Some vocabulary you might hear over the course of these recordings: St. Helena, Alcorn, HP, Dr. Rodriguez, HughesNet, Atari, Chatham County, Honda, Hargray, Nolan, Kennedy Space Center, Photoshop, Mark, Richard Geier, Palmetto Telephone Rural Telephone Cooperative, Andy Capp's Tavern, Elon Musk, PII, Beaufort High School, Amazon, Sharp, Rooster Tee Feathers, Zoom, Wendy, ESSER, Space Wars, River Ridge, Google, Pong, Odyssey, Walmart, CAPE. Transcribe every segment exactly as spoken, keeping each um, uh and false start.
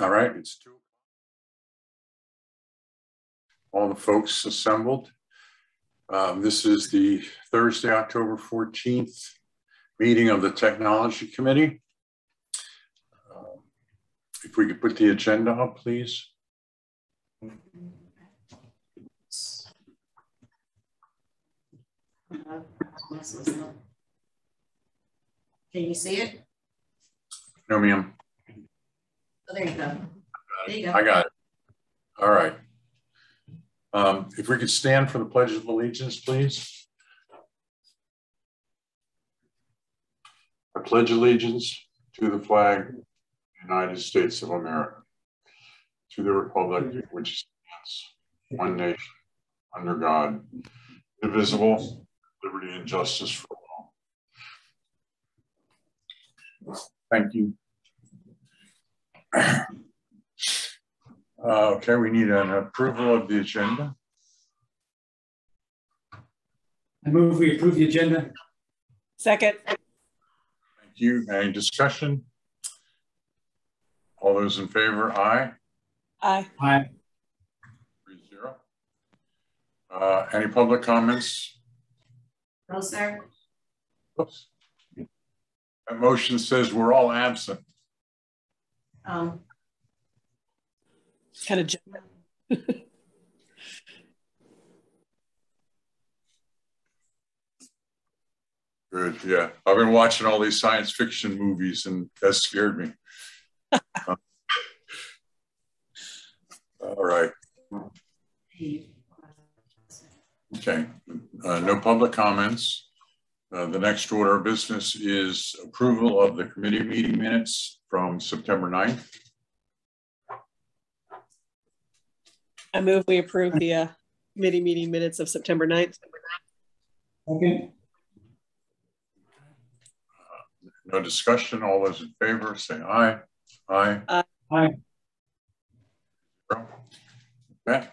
All right, it's two. All the folks assembled. Um, this is the Thursday, October fourteenth meeting of the Technology Committee. Um, if we could put the agenda up, please. Can you see it? No, ma'am. Oh, there you go. There you go. I got it. All right. Um, if we could stand for the Pledge of Allegiance, please. I pledge allegiance to the flag of the United States of America, to the republic which stands, one nation, under God, indivisible, liberty and justice for all. Thank you. Uh, okay, we need an approval of the agenda. I move we approve the agenda. Second. Thank you. Any discussion? All those in favor, aye. Aye. Aye. Three zero. Uh, any public comments? No, sir. Oops. That motion says we're all absent. Um, it's kind of general. Good, yeah. I've been watching all these science fiction movies and that scared me. uh, all right. Okay, uh, no public comments. Uh, the next order of business is approval of the committee meeting minutes from September ninth. I move we approve the uh, committee meeting minutes of September ninth. Okay. Uh, no discussion. All those in favor say aye. Aye. Aye. Aye. Okay.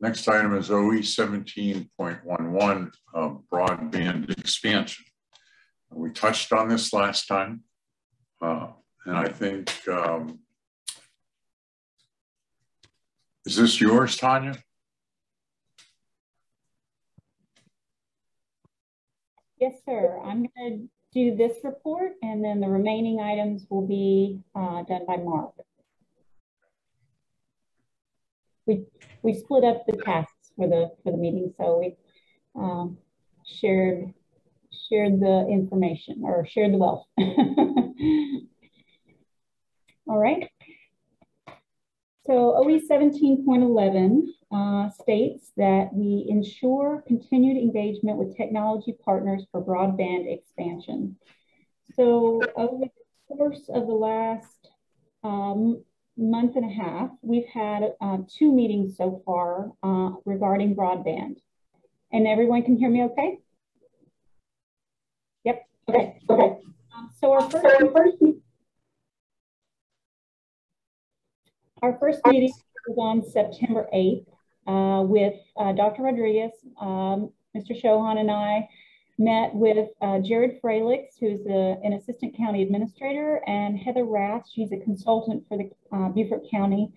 Next item is O E seventeen point eleven, uh, broadband expansion. We touched on this last time, uh, and I think, um, is this yours, Tanya? Yes, sir. I'm going to do this report, and then the remaining items will be uh, done by Mark. We, we split up the tasks for the for the meeting, so we um, shared shared the information or shared the wealth. All right. So O E seventeen point eleven uh, states that we ensure continued engagement with technology partners for broadband expansion. So over the course of the last um, month and a half, we've had uh, two meetings so far uh, regarding broadband. And everyone can hear me okay? Yep, okay, okay. Um, so our first, our first, our first meeting was on September eighth uh, with uh, Doctor Rodriguez. um, Mister Shohan and I met with uh, Jared Fralix, who's a, an assistant county administrator, and Heather Rath. She's a consultant for the uh, Beaufort County.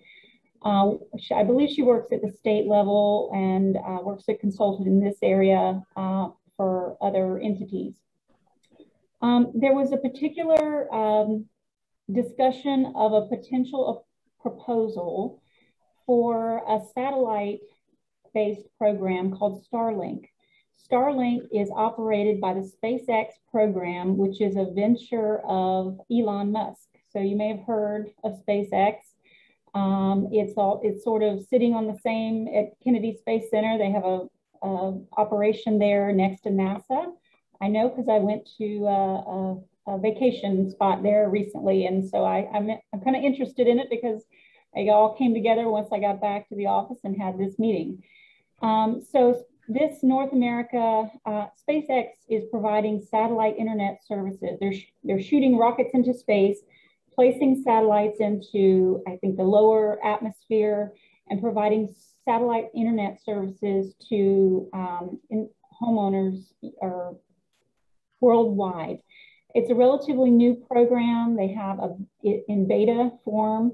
Uh, she, I believe she works at the state level and uh, works as a consultant in this area uh, for other entities. Um, there was a particular um, discussion of a potential proposal for a satellite-based program called Starlink. Starlink is operated by the SpaceX program, which is a venture of Elon Musk. So you may have heard of SpaceX. Um, it's all it's sort of sitting on the same at Kennedy Space Center. They have a, a operation there next to NASA. I know because I went to a, a, a vacation spot there recently, and so I, I'm I'm kind of interested in it because it all came together once I got back to the office and had this meeting. Um, so. This North America, uh, SpaceX is providing satellite internet services. They're, sh they're shooting rockets into space, placing satellites into, I think, the lower atmosphere and providing satellite internet services to um, in homeowners or worldwide. It's a relatively new program. They have a, it in beta form,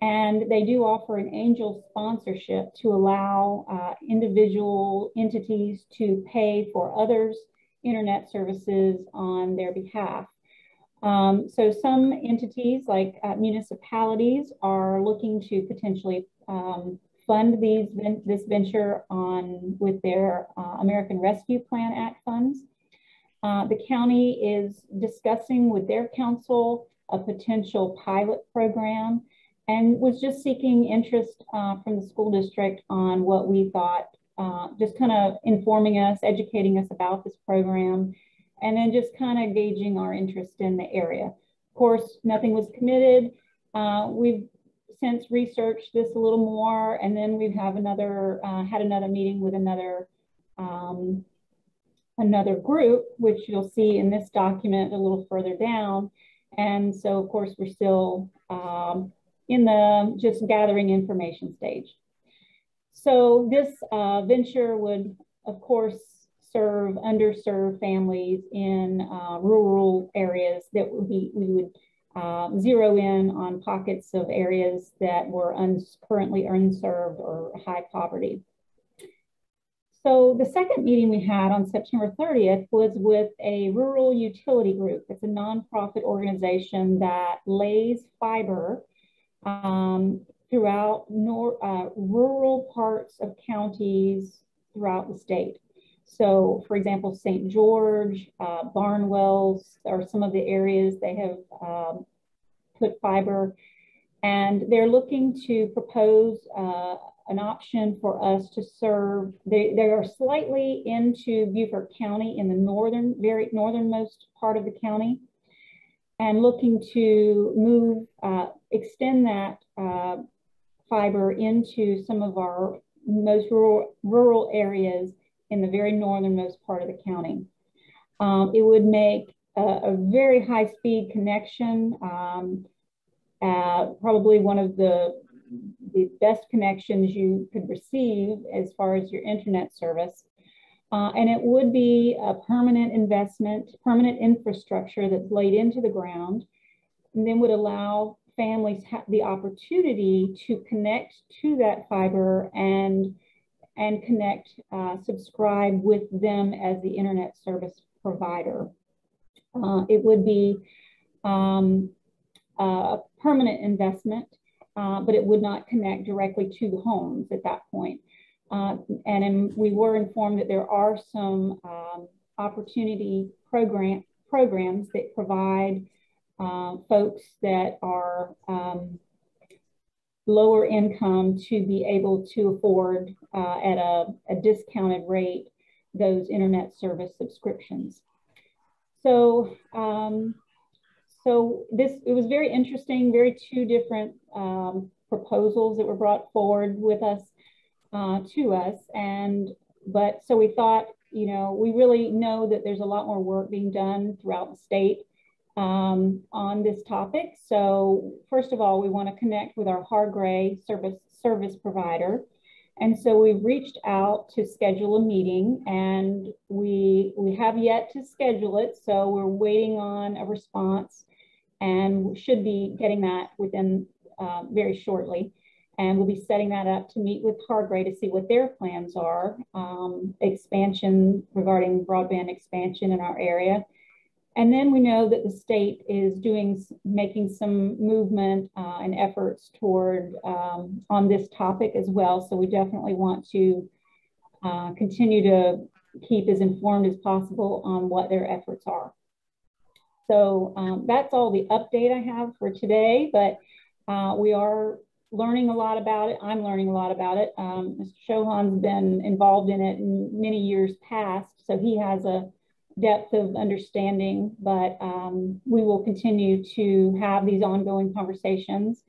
and they do offer an angel sponsorship to allow uh, individual entities to pay for others' internet services on their behalf. Um, so some entities, like uh, municipalities, are looking to potentially um, fund these, this venture on with their uh, American Rescue Plan Act funds. Uh, the county is discussing with their council a potential pilot program, and was just seeking interest uh, from the school district on what we thought, uh, just kind of informing us, educating us about this program, and then just kind of gauging our interest in the area. Of course, nothing was committed. Uh, we've since researched this a little more, and then we have another, uh, had another meeting with another, um, another group, which you'll see in this document a little further down. And so, of course, we're still um, in the just gathering information stage. So this uh, venture would, of course, serve underserved families in uh, rural areas that would be, we would uh, zero in on pockets of areas that were un currently unserved or high poverty. So the second meeting we had on September thirtieth was with a rural utility group. It's a nonprofit organization that lays fiber um, throughout nor uh, rural parts of counties throughout the state. So, for example, Saint George, uh, Barnwell's are some of the areas they have um, put fiber, and they're looking to propose uh, an option for us to serve. They, they are slightly into Beaufort County in the northern, very northernmost part of the county, and looking to move, uh, extend that uh, fiber into some of our most rural, rural areas in the very northernmost part of the county. Um, it would make a, a very high-speed connection, um, uh, probably one of the, the best connections you could receive as far as your internet service. Uh, and it would be a permanent investment, permanent infrastructure that's laid into the ground, and then would allow families the opportunity to connect to that fiber and and connect, uh, subscribe with them as the internet service provider. Uh, it would be um, a permanent investment, uh, but it would not connect directly to the homes at that point. Uh, and in, we were informed that there are some um, opportunity program, programs that provide uh, folks that are um, lower income to be able to afford uh, at a, a discounted rate those internet service subscriptions. So, um, so this, it was very interesting, very two different um, proposals that were brought forward with us, uh, to us. And, but so we thought, you know, we really know that there's a lot more work being done throughout the state Um, on this topic. So first of all, we want to connect with our Hargray service service provider. And so we reached out to schedule a meeting, and we, we have yet to schedule it. So we're waiting on a response, and should be getting that within uh, very shortly. And we'll be setting that up to meet with Hargray to see what their plans are, um, expansion regarding broadband expansion in our area. And then we know that the state is doing, making some movement uh, and efforts toward um, on this topic as well. So we definitely want to uh, continue to keep as informed as possible on what their efforts are. So um, that's all the update I have for today, but uh, we are learning a lot about it. I'm learning a lot about it. Um, Mister Shohan's been involved in it in many years past, so he has a depth of understanding, but um, we will continue to have these ongoing conversations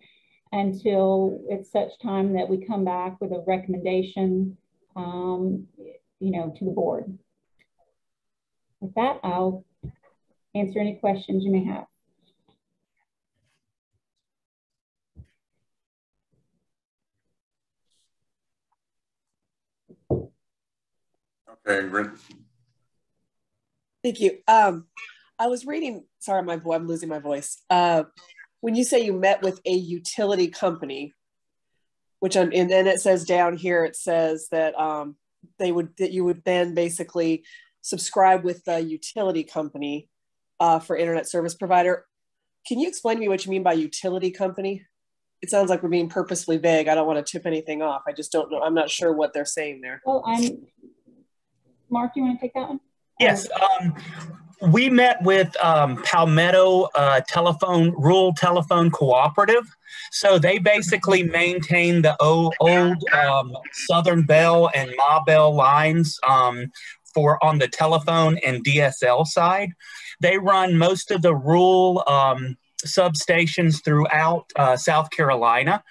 until it's such time that we come back with a recommendation, um, you know, to the board. With that, I'll answer any questions you may have. Okay, Ingrid. Thank you. Um, I was reading, sorry, my boy, I'm losing my voice. Uh, when you say you met with a utility company, which I'm, and then it says down here, it says that um, they would, that you would then basically subscribe with the utility company uh, for internet service provider. Can you explain to me what you mean by utility company? It sounds like we're being purposely vague. I don't want to tip anything off. I just don't know. I'm not sure what they're saying there. Well, I'm, Mark, you want to take that one? Yes. Um, we met with um, Palmetto uh, Telephone, Rural Telephone Cooperative. So they basically maintain the old, old um, Southern Bell and Ma Bell lines um, for on the telephone and D S L side. They run most of the rural um, substations throughout uh, South Carolina,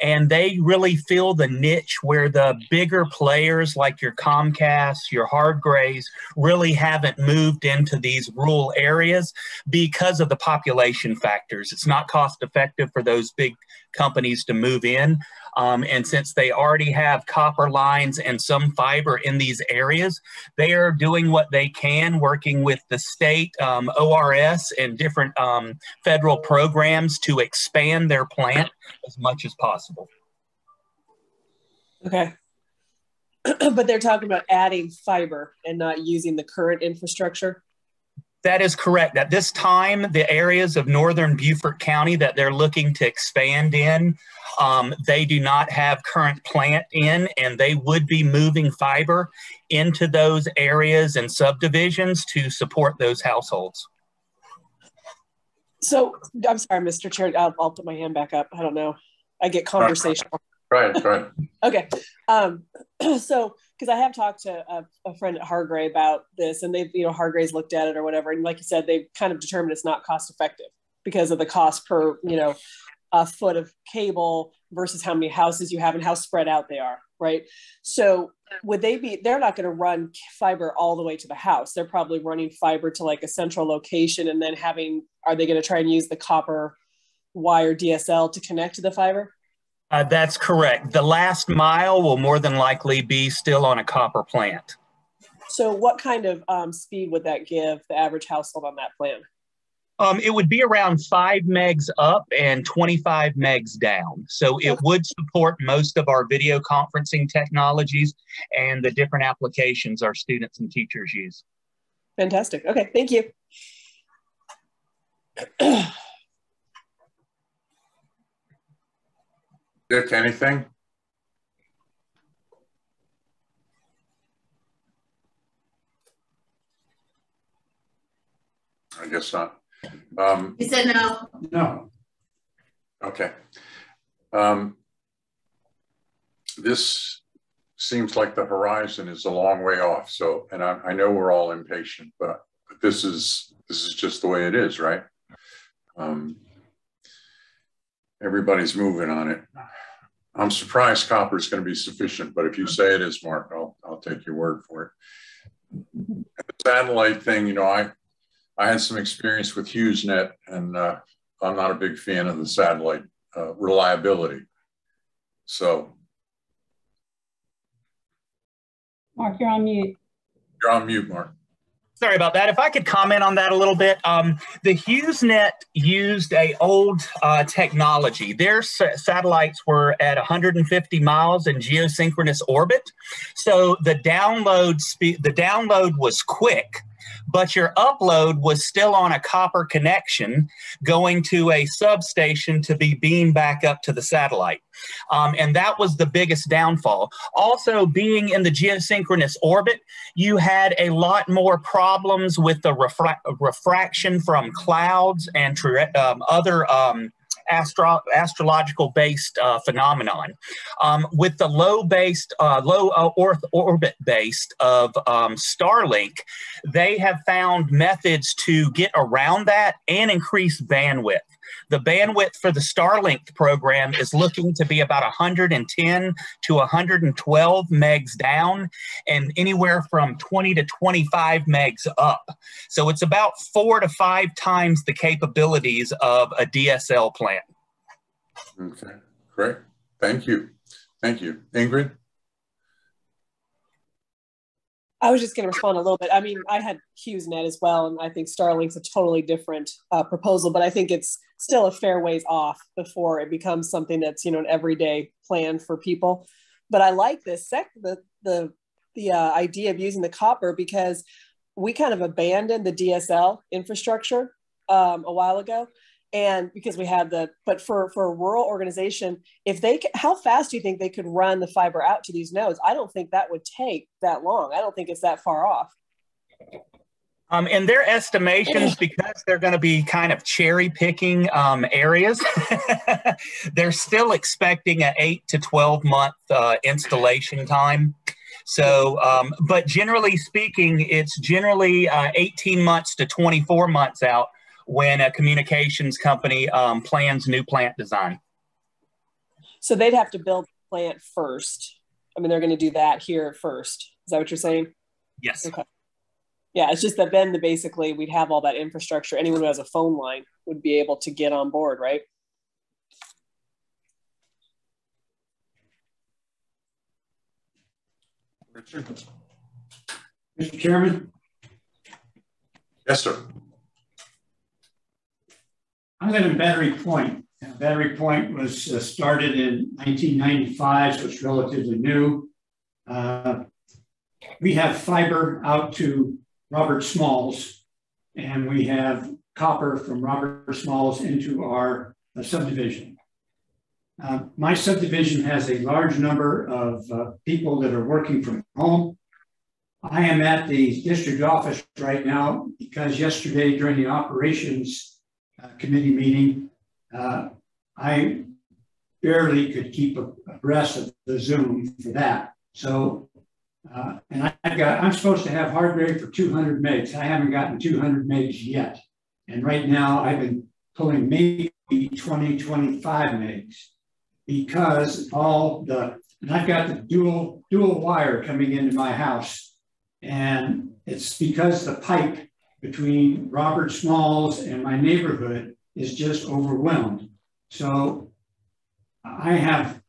and they really fill the niche where the bigger players like your Comcast, your Hargrays really haven't moved into these rural areas because of the population factors. It's not cost effective for those big companies to move in. Um, and since they already have copper lines and some fiber in these areas, they are doing what they can, working with the state um, O R S and different um, federal programs to expand their plant as much as possible. Okay. But they're talking about adding fiber and not using the current infrastructure? That is correct. At this time, the areas of northern Beaufort County that they're looking to expand in, um, they do not have current plant in, and they would be moving fiber into those areas and subdivisions to support those households. So, I'm sorry, Mister Chair, I'll, I'll put my hand back up. I don't know. I get conversational. Right, right. Okay. Um, so, because I have talked to a, a friend at Hargray about this, and they've, you know, Hargray's looked at it or whatever. And like you said, they've kind of determined it's not cost effective because of the cost per, you know, a foot of cable versus how many houses you have and how spread out they are, right? So would they be, they're not going to run fiber all the way to the house. They're probably running fiber to like a central location and then having, are they going to try and use the copper wire D S L to connect to the fiber? Uh, that's correct. The last mile will more than likely be still on a copper plant. So what kind of um, speed would that give the average household on that plant? Um, it would be around five megs up and twenty-five megs down. So it would support most of our video conferencing technologies and the different applications our students and teachers use. Fantastic. Okay, thank you. Dick, anything? I guess not. Um, he said no. No. Okay. Um, this seems like the horizon is a long way off. So, and I, I know we're all impatient, but, but this is this is just the way it is, right? Um, Everybody's moving on it. I'm surprised copper is going to be sufficient, but if you say it is, Mark, I'll, I'll take your word for it. And the satellite thing, you know, I, I had some experience with HughesNet, and uh, I'm not a big fan of the satellite uh, reliability. So. Mark, you're on mute. You're on mute, Mark. Sorry about that. If I could comment on that a little bit. Um, the HughesNet used a old uh, technology. Their satellites were at one hundred fifty miles in geosynchronous orbit. So the download speed, the download was quick, but your upload was still on a copper connection going to a substation to be beamed back up to the satellite. Um, and that was the biggest downfall. Also, being in the geosynchronous orbit, you had a lot more problems with the refra refraction from clouds and um, other um, astro astrological-based uh, phenomenon. Um, with the low-based, uh, low uh, Earth orbit-based of um, Starlink, they have found methods to get around that and increase bandwidth. The bandwidth for the Starlink program is looking to be about one hundred ten to one hundred twelve megs down and anywhere from twenty to twenty-five megs up. So it's about four to five times the capabilities of a D S L plant. Okay, great. Thank you. Thank you. Ingrid? I was just going to respond a little bit. I mean, I had HughesNet as well, and I think Starlink's a totally different uh, proposal, but I think it's still a fair ways off before it becomes something that's, you know, an everyday plan for people. But I like this sec the the the uh, idea of using the copper, because we kind of abandoned the D S L infrastructure um, a while ago, and because we had the, but for, for a rural organization, if they, how fast do you think they could run the fiber out to these nodes? I don't think that would take that long. I don't think it's that far off. Um, and their estimations, because they're going to be kind of cherry picking um, areas, they're still expecting an eight to twelve month uh, installation time. So, um, but generally speaking, it's generally uh, eighteen months to twenty-four months out when a communications company um, plans new plant design. So they'd have to build the plant first. I mean, they're going to do that here first. Is that what you're saying? Yes. Okay. Yeah, it's just that then the, basically we'd have all that infrastructure. Anyone who has a phone line would be able to get on board, right? Richard. Mister Chairman? Yes, sir. I'm at a Battery Point. Now, Battery Point was uh, started in nineteen ninety-five, so it's relatively new. Uh, we have fiber out to Robert Smalls, and we have copper from Robert Smalls into our uh, subdivision. Uh, my subdivision has a large number of uh, people that are working from home. I am at the district office right now because yesterday during the operations uh, committee meeting, uh, I barely could keep abreast of the Zoom for that. So, uh, and I, I got, I'm supposed to have Hargray for two hundred megs. I haven't gotten two hundred megs yet. And right now I've been pulling maybe twenty, twenty-five megs. Because all the, and I've got the dual dual wire coming into my house, and it's because the pipe between Robert Smalls and my neighborhood is just overwhelmed. So I have,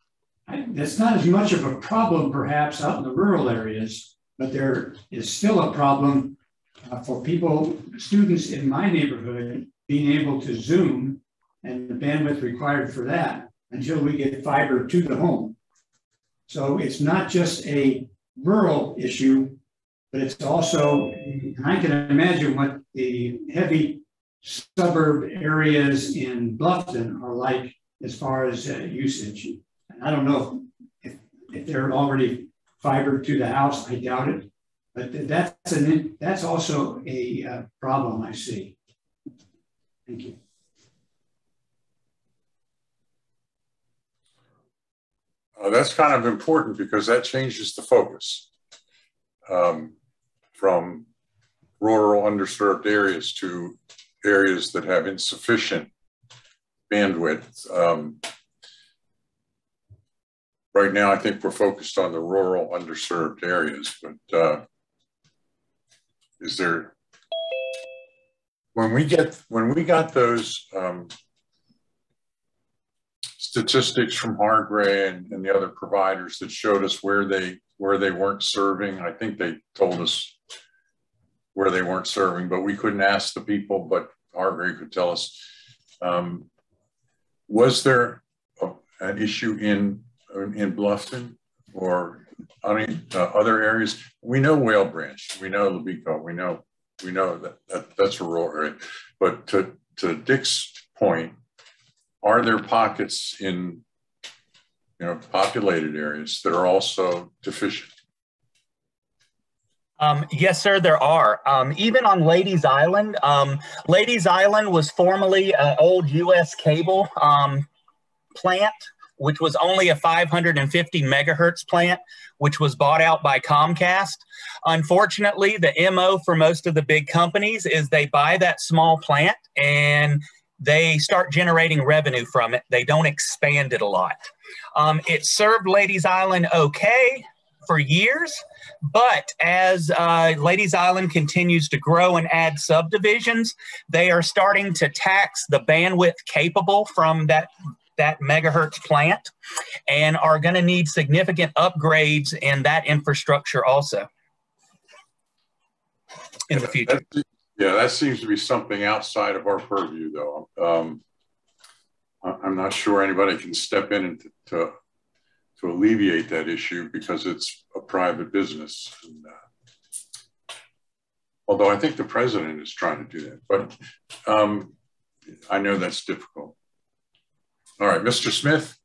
I, that's not as much of a problem perhaps out in the rural areas, but there is still a problem uh, for people, students in my neighborhood being able to Zoom and the bandwidth required for that, until we get fiber to the home. So it's not just a rural issue, but it's also, and I can imagine what the heavy suburb areas in Bluffton are like as far as uh, usage. And I don't know if, if they're already fibered to the house, I doubt it, but that's, an, that's also a uh, problem I see. Thank you. Uh, that's kind of important because that changes the focus um, from rural underserved areas to areas that have insufficient bandwidth. Um, right now, I think we're focused on the rural underserved areas, but uh, is there, when we get, when we got those, um, statistics from Hargray and, and the other providers that showed us where they where they weren't serving. I think they told us where they weren't serving, but we couldn't ask the people, but Hargray could tell us. Um, was there a, an issue in, in Bluffton or on, uh, other areas? We know Whale Branch, we know Libico, we know, we know that, that that's a rural area. But to, to Dick's point, are there pockets in, you know, populated areas that are also deficient? Um, yes, sir, there are. Um, even on Ladies Island, um, Ladies Island was formerly an old U S cable um, plant, which was only a five hundred fifty megahertz plant, which was bought out by Comcast. Unfortunately, the M O for most of the big companies is they buy that small plant and they start generating revenue from it. They don't expand it a lot. Um, it served Ladies Island okay for years, but as uh, Ladies Island continues to grow and add subdivisions, they are starting to tax the bandwidth capable from that, that megahertz plant and are gonna need significant upgrades in that infrastructure also. in the future. That, yeah, that seems to be something outside of our purview, though. Um, I'm not sure anybody can step in and to, to alleviate that issue because it's a private business. And, uh, although I think the president is trying to do that, but um, I know that's difficult. All right, Mister Smith.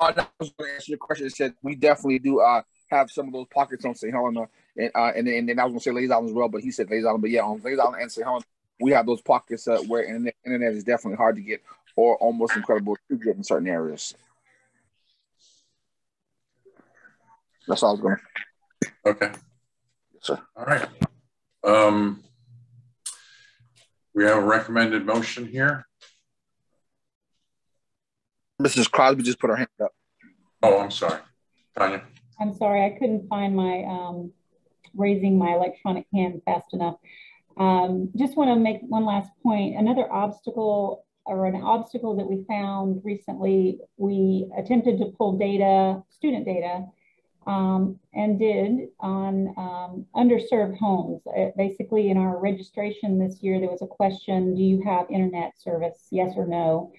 Uh, that was going to answer the question. It said we definitely do uh, have some of those pockets on Saint Helena, and uh, and and then I was going to say Ladies Island as well, but he said Ladies Island. But yeah, on Ladies Island and Saint Helena, we have those pockets uh, where internet, internet is definitely hard to get or almost incredible to get in certain areas. That's all I was going to. Okay. Yes, sir. All right. Um, we have a recommended motion here. Missus Crosby just put her hand up. Oh, I'm sorry. Tanya. I'm sorry. I couldn't find my um, raising my electronic hand fast enough. Um, just want to make one last point. Another obstacle or an obstacle that we found recently, we attempted to pull data, student data, um, and did on um, underserved homes. Uh, basically, in our registration this year, there was a question, do you have internet service? Yes or no?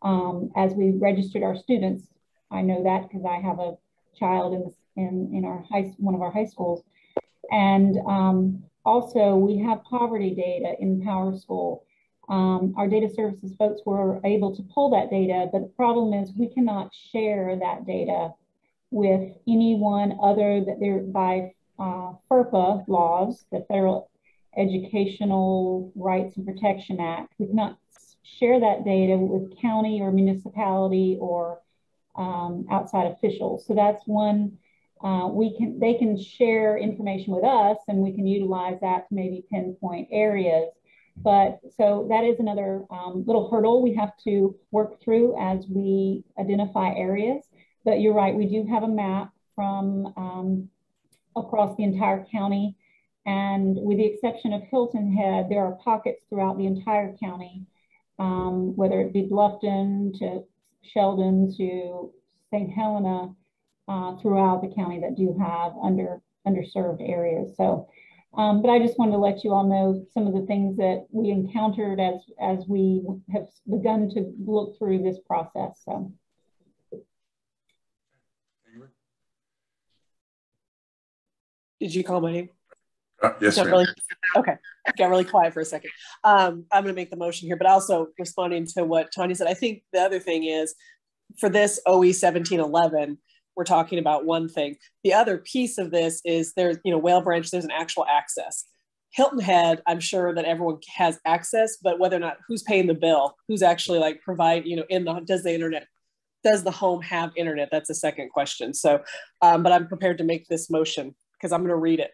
Um, as we registered our students, I know that because I have a child in the, in in our high one of our high schools, and um, also we have poverty data in PowerSchool. Um, our data services folks were able to pull that data, but the problem is we cannot share that data with anyone other that they're by uh, FERPA laws, the Federal Educational Rights and Protection Act. We cannot share that data with county or municipality or um, outside officials. So that's one, uh, we can, they can share information with us and we can utilize that to maybe pinpoint areas. But so that is another um, little hurdle we have to work through as we identify areas. But you're right, we do have a map from um, across the entire county. And with the exception of Hilton Head, there are pockets throughout the entire county. Um, whether it be Bluffton to Sheldon to Saint Helena, uh, throughout the county that do have under underserved areas. So, um, but I just wanted to let you all know some of the things that we encountered as as we have begun to look through this process. So, did you call my name? Uh, yes, ma'am. Really, okay, got really quiet for a second. Um, I'm going to make the motion here, but also responding to what Tanya said, I think the other thing is for this O E seventeen eleven, we're talking about one thing. The other piece of this is there's, you know, Whale Branch, there's an actual access. Hilton Head, I'm sure that everyone has access, but whether or not who's paying the bill, who's actually like provide, you know, in the, does the internet, does the home have internet? That's a second question. So, um, but I'm prepared to make this motion because I'm going to read it.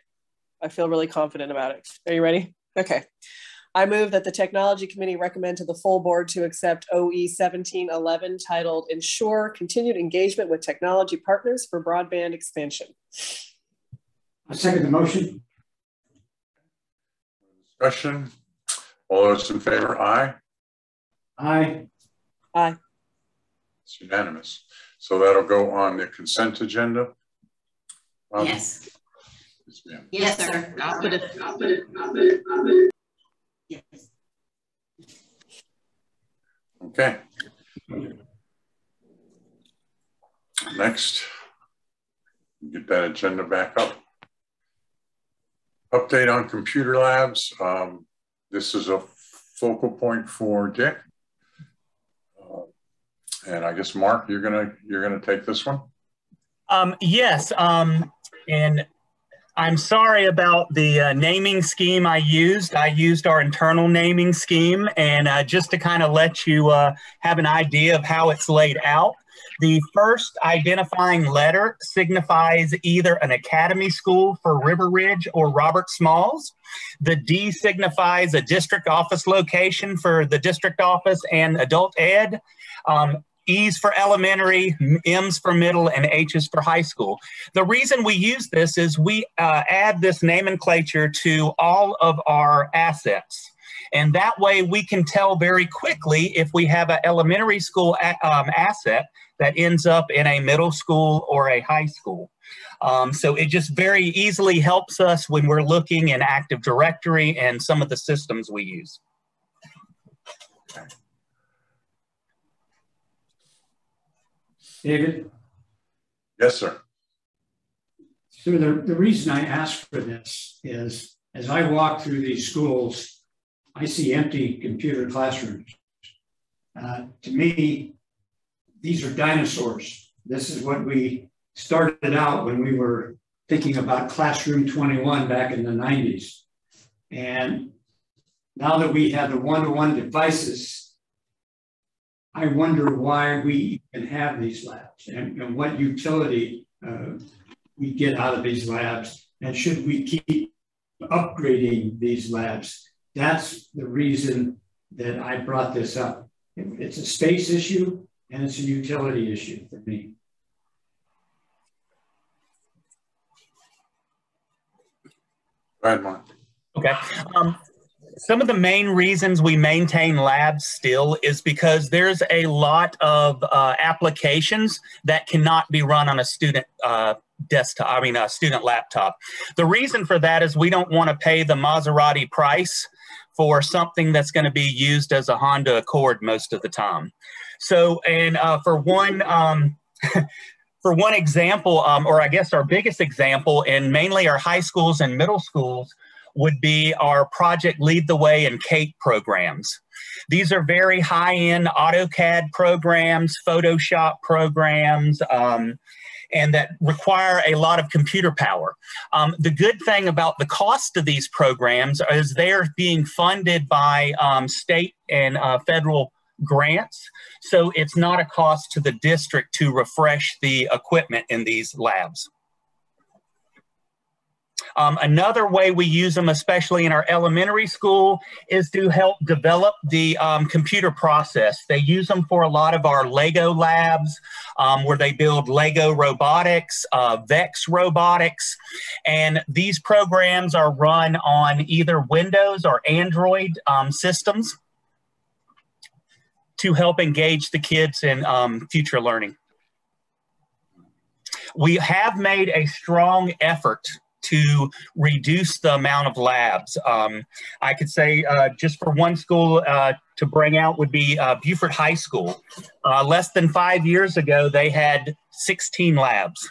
I feel really confident about it. Are you ready? Okay. I move that the Technology Committee recommend to the full board to accept O E seventeen eleven titled Ensure Continued Engagement with Technology Partners for Broadband Expansion. I second the motion. Discussion. All those in favor, aye? Aye. Aye. It's unanimous. So that'll go on the consent agenda. Um, yes. Yes, yes, sir. I'll put it. I'll put it. I'll put it. I'll put it. Yes. Okay. Next, get that agenda back up. Update on computer labs. Um, this is a focal point for Dick, uh, and I guess Mark, you're gonna you're gonna take this one. Um, yes. Um, and. I'm sorry about the uh, naming scheme I used. I used our internal naming scheme, and uh, just to kind of let you uh, have an idea of how it's laid out, the first identifying letter signifies either an academy school for River Ridge or Robert Smalls. The D signifies a district office location for the district office and adult ed. Um, E's for elementary, M's for middle, and H's for high school. The reason we use this is we uh, add this nomenclature to all of our assets. And that way we can tell very quickly if we have an elementary school a um, asset that ends up in a middle school or a high school. Um, so it just very easily helps us when we're looking in Active Directory and some of the systems we use. David? Yes, sir. So the, the reason I ask for this is, as I walk through these schools, I see empty computer classrooms. Uh, to me, these are dinosaurs. This is what we started out when we were thinking about Classroom twenty-one back in the nineties. And now that we have the one-to-one devices, I wonder why we even have these labs and, and what utility uh, we get out of these labs, and should we keep upgrading these labs? That's the reason that I brought this up. It's a space issue and it's a utility issue for me. All right, Mark. Okay. Um, Some of the main reasons we maintain labs still is because there's a lot of uh, applications that cannot be run on a student uh, desktop, I mean a student laptop. The reason for that is we don't want to pay the Maserati price for something that's going to be used as a Honda Accord most of the time. So, and uh, for one, um, for one example, um, or I guess our biggest example, and mainly our high schools and middle schools, would be our Project Lead the Way and CAPE programs. These are very high-end AutoCAD programs, Photoshop programs, um, and that require a lot of computer power. Um, the good thing about the cost of these programs is they're being funded by um, state and uh, federal grants, so it's not a cost to the district to refresh the equipment in these labs. Um, another way we use them, especially in our elementary school, is to help develop the um, computer process. They use them for a lot of our Lego labs, um, where they build Lego robotics, uh, Vex robotics, and these programs are run on either Windows or Android um, systems to help engage the kids in um, future learning. We have made a strong effort to reduce the amount of labs. Um, I could say uh, just for one school uh, to bring out would be uh, Beaufort High School. Uh, less than five years ago, they had sixteen labs.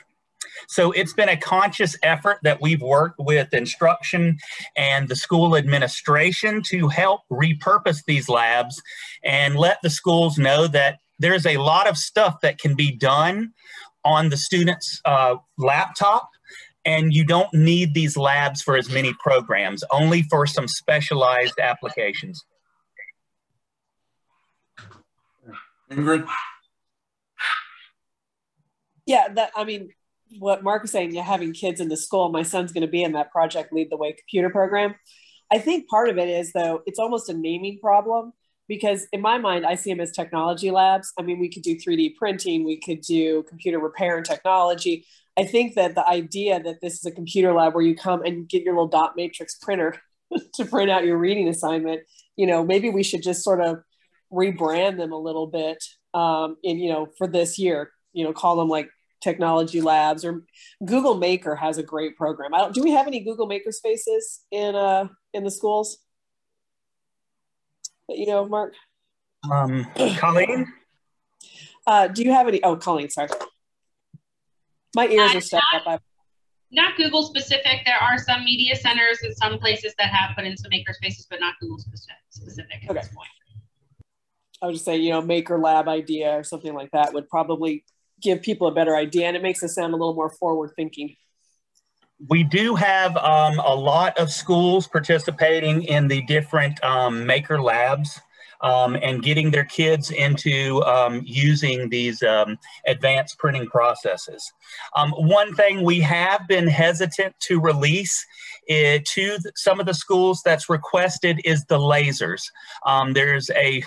So it's been a conscious effort that we've worked with instruction and the school administration to help repurpose these labs and let the schools know that there's a lot of stuff that can be done on the student's uh, laptop. And you don't need these labs for as many programs, only for some specialized applications. Ingrid? Yeah, that, I mean, what Mark was saying, yeah, having kids in the school, my son's going to be in that Project Lead the Way computer program. I think part of it is, though, it's almost a naming problem, because in my mind, I see them as technology labs. I mean, we could do three D printing, we could do computer repair and technology. I think that the idea that this is a computer lab where you come and get your little dot matrix printer to print out your reading assignment, you know, maybe we should just sort of rebrand them a little bit um, and, you know, for this year, you know, call them like technology labs, or Google Maker has a great program. I don't, do we have any Google Maker spaces in, uh, in the schools that you know of, Mark? Um, Colleen? Uh, do you have any? Oh, Colleen, sorry. My ears uh, are stuck up. I've... Not Google specific. There are some media centers and some places that have put in some maker spaces, but not Google specific at okay. this point. I would just say, you know, maker lab idea or something like that would probably give people a better idea, and it makes us sound a little more forward thinking. We do have um, a lot of schools participating in the different um, maker labs um, and getting their kids into um, using these um, advanced printing processes. Um, one thing we have been hesitant to release uh, to some of the schools that's requested is the lasers. Um, there's a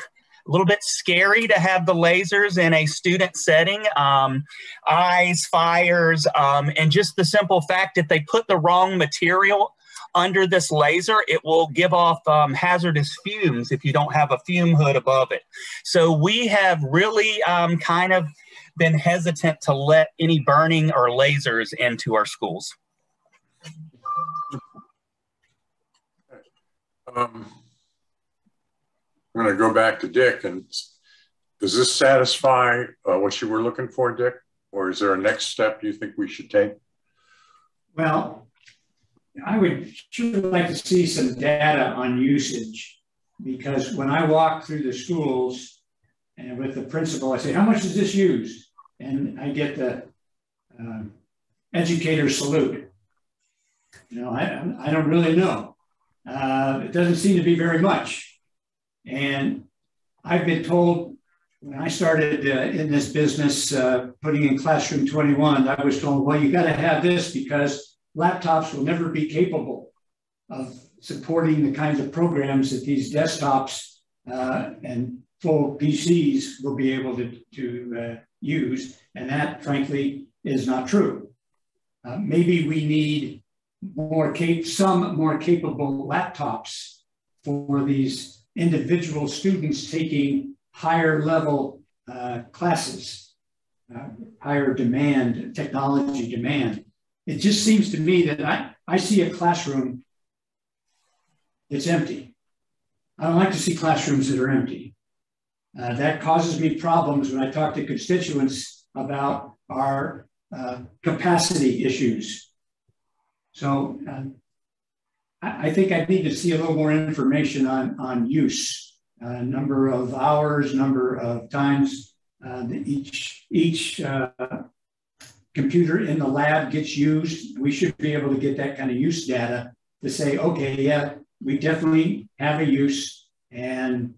A little bit scary to have the lasers in a student setting, um, eyes, fires, um, and just the simple fact that they put the wrong material under this laser, it will give off um, hazardous fumes if you don't have a fume hood above it. So we have really um, kind of been hesitant to let any burning or lasers into our schools. Um, I'm going to go back to Dick. And does this satisfy uh, what you were looking for, Dick? Or is there a next step you think we should take? Well, I would sure like to see some data on usage, because when I walk through the schools and with the principal, I say, how much is this used? And I get the uh, educator salute. You know, I, I don't really know. Uh, it doesn't seem to be very much. And I've been told when I started uh, in this business, uh, putting in Classroom twenty-one, I was told, well, you got to have this because laptops will never be capable of supporting the kinds of programs that these desktops uh, and full P Cs will be able to, to uh, use. And that, frankly, is not true. Uh, maybe we need more cap some more capable laptops for these individual students taking higher level uh, classes, uh, higher demand, technology demand. It just seems to me that I, I see a classroom that's empty. I don't like to see classrooms that are empty. Uh, that causes me problems when I talk to constituents about our uh, capacity issues. So uh, I, I think I need to see a little more information on, on use, uh, number of hours, number of times uh, that each, each uh, computer in the lab gets used. We should be able to get that kind of use data to say, okay, yeah, we definitely have a use, and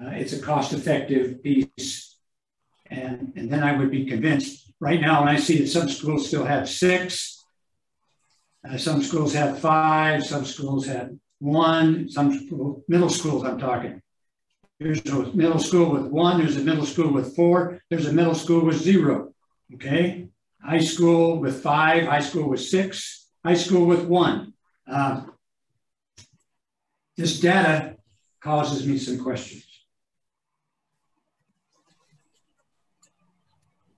uh, it's a cost-effective piece. And, and then I would be convinced. Right now, when I see that some schools still have six, Uh, some schools have five, some schools have one, some school, middle schools I'm talking. There's a middle school with one, there's a middle school with four, there's a middle school with zero, okay? High school with five, high school with six, high school with one. Uh, this data causes me some questions.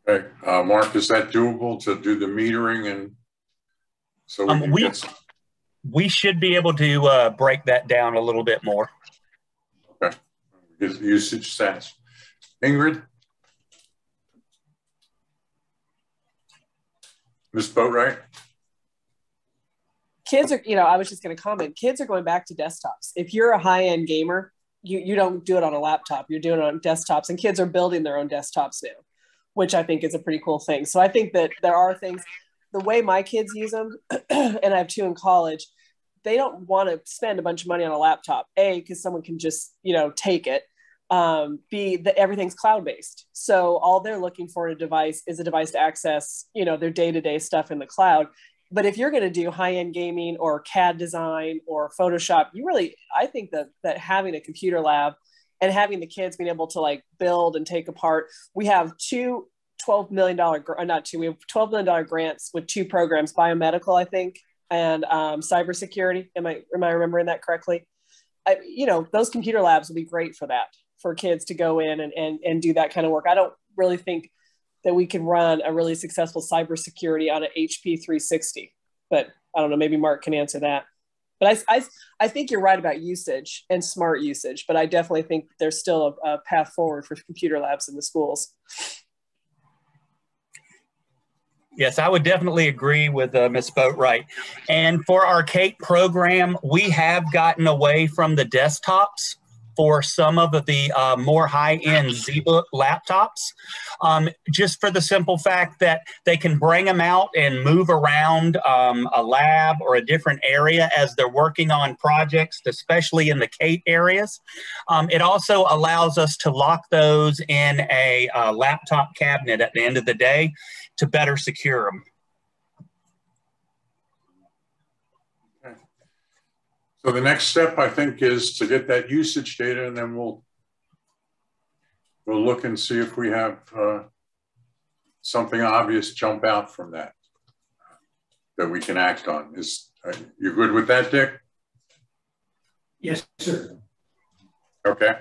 Okay, uh, Mark, is that doable to do the metering and So we, um, we, we should be able to uh, break that down a little bit more. Okay. Usage stats. Ingrid? Miz Boatwright? Kids are, you know, I was just going to comment, kids are going back to desktops. If you're a high-end gamer, you, you don't do it on a laptop. You're doing it on desktops, and kids are building their own desktops now, which I think is a pretty cool thing. So I think that there are things... The way my kids use them, and I have two in college, they don't want to spend a bunch of money on a laptop. A, because someone can just, you know, take it. Um, B, that everything's cloud-based. So all they're looking for in a device is a device to access, you know, their day-to-day stuff in the cloud. But if you're going to do high-end gaming or C A D design or Photoshop, you really, I think that that having a computer lab and having the kids being able to like build and take apart, we have two twelve million dollars, or not two, we have twelve million dollars grants with two programs, biomedical, I think, and um, cybersecurity. Am I, am I remembering that correctly? I, you know, those computer labs will be great for that, for kids to go in and, and, and do that kind of work. I don't really think that we can run a really successful cybersecurity on an H P three sixty, but I don't know, maybe Mark can answer that. But I, I, I think you're right about usage and smart usage, but I definitely think there's still a, a path forward for computer labs in the schools. Yes, I would definitely agree with uh, Miz Boatwright. And for our CAPE program, we have gotten away from the desktops for some of the uh, more high-end ZBook laptops, um, just for the simple fact that they can bring them out and move around um, a lab or a different area as they're working on projects, especially in the CAPE areas. Um, it also allows us to lock those in a uh, laptop cabinet at the end of the day to better secure them. Okay. So the next step, I think, is to get that usage data, and then we'll we'll look and see if we have uh, something obvious jump out from that that we can act on. Is uh, you good with that, Dick? Yes, sir. Okay.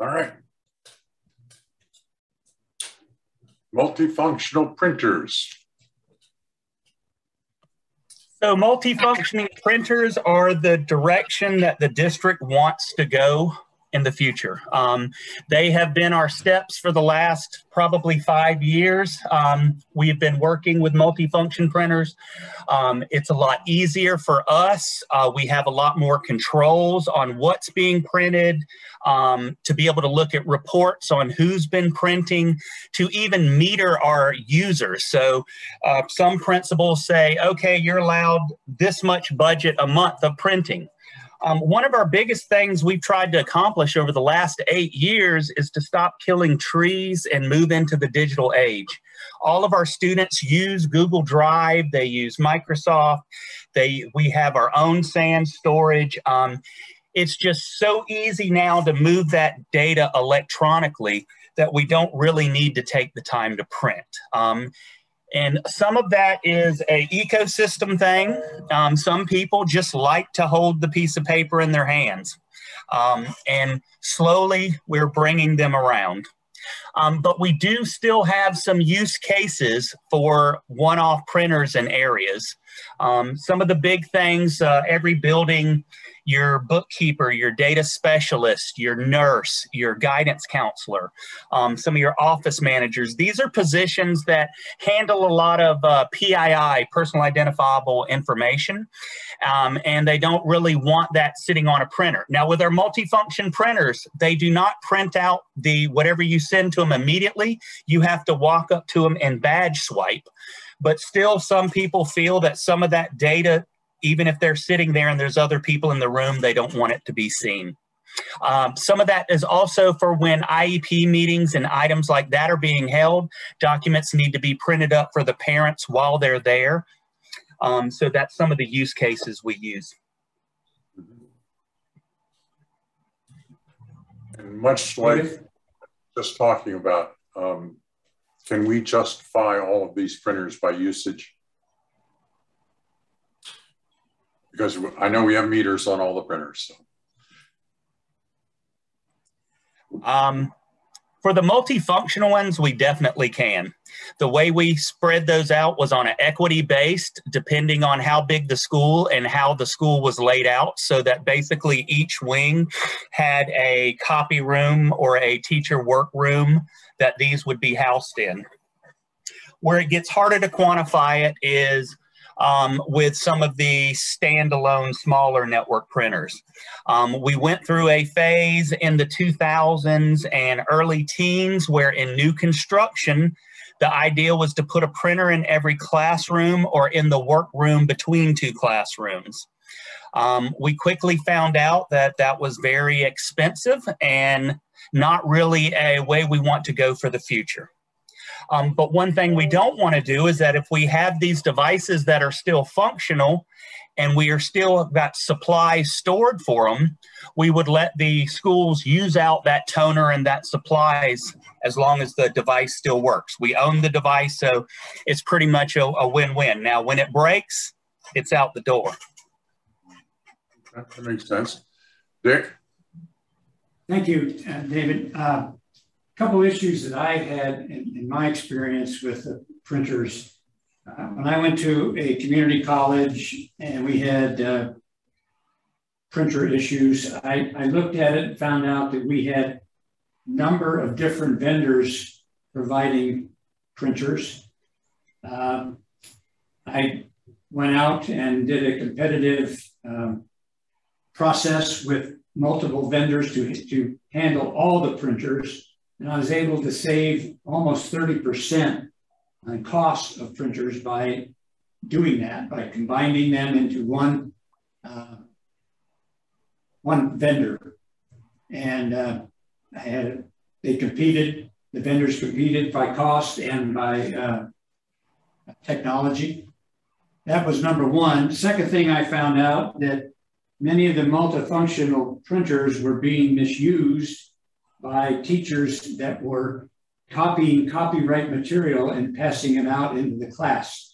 All right. Multifunctional printers. So multifunctioning printers are the direction that the district wants to go in the future. Um, they have been our steps for the last probably five years. Um, we've been working with multifunction printers. Um, it's a lot easier for us. Uh, we have a lot more controls on what's being printed, um, to be able to look at reports on who's been printing, to even meter our users. So uh, some principals say, okay, you're allowed this much budget a month of printing. Um, one of our biggest things we've tried to accomplish over the last eight years is to stop killing trees and move into the digital age. All of our students use Google Drive, they use Microsoft, they, we have our own SAN storage. Um, it's just so easy now to move that data electronically that we don't really need to take the time to print. Um, And some of that is an ecosystem thing. Um, some people just like to hold the piece of paper in their hands. Um, and slowly we're bringing them around. Um, but we do still have some use cases for one-off printers and areas. Um, some of the big things, uh, every building, your bookkeeper, your data specialist, your nurse, your guidance counselor, um, some of your office managers. These are positions that handle a lot of uh, P I I, personal identifiable information, um, and they don't really want that sitting on a printer. Now, with our multifunction printers, they do not print out the whatever you send to them immediately. You have to walk up to them and badge swipe. But still, some people feel that some of that data, even if they're sitting there and there's other people in the room, they don't want it to be seen. Um, some of that is also for when I E P meetings and items like that are being held. Documents need to be printed up for the parents while they're there. Um, so that's some of the use cases we use. And much like just talking about, um, can we justify all of these printers by usage? Because I know we have meters on all the printers. So. Um, for the multifunctional ones, we definitely can. The way we spread those out was on an equity based, depending on how big the school and how the school was laid out, so that basically each wing had a copy room or a teacher work room that these would be housed in. Where it gets harder to quantify it is Um, with some of the standalone smaller network printers. Um, we went through a phase in the two thousands and early teens where in new construction, the idea was to put a printer in every classroom or in the workroom between two classrooms. Um, we quickly found out that that was very expensive and not really a way we want to go for the future. Um, but one thing we don't want to do is that if we have these devices that are still functional and we are still got supplies stored for them, we would let the schools use out that toner and that supplies as long as the device still works. We own the device, so it's pretty much a, a win-win. Now, when it breaks, it's out the door. That makes sense. Dick? Thank you, uh, David. Uh, Couple issues that I had in, in my experience with the printers. Uh, when I went to a community college and we had uh, printer issues, I, I looked at it and found out that we had a number of different vendors providing printers. Uh, I went out and did a competitive um, process with multiple vendors to, to handle all the printers. And I was able to save almost thirty percent on cost of printers by doing that, by combining them into one, uh, one vendor. And uh, I had, they competed, the vendors competed by cost and by uh, technology. That was number one. Second thing I found out that many of the multifunctional printers were being misused by teachers that were copying copyright material and passing it out into the class.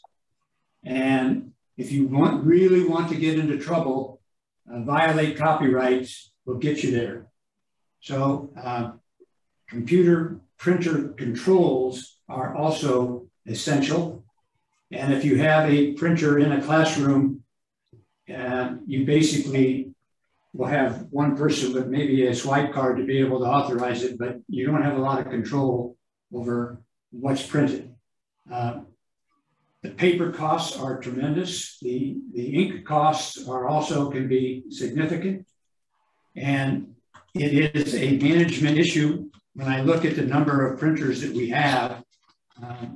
And if you want, really want to get into trouble, uh, violate copyrights will get you there. So uh, computer printer controls are also essential. And if you have a printer in a classroom, uh, you basically will have one person with maybe a swipe card to be able to authorize it, but you don't have a lot of control over what's printed. Uh, the paper costs are tremendous. The, the ink costs are also can be significant. And it is a management issue. When I look at the number of printers that we have, uh,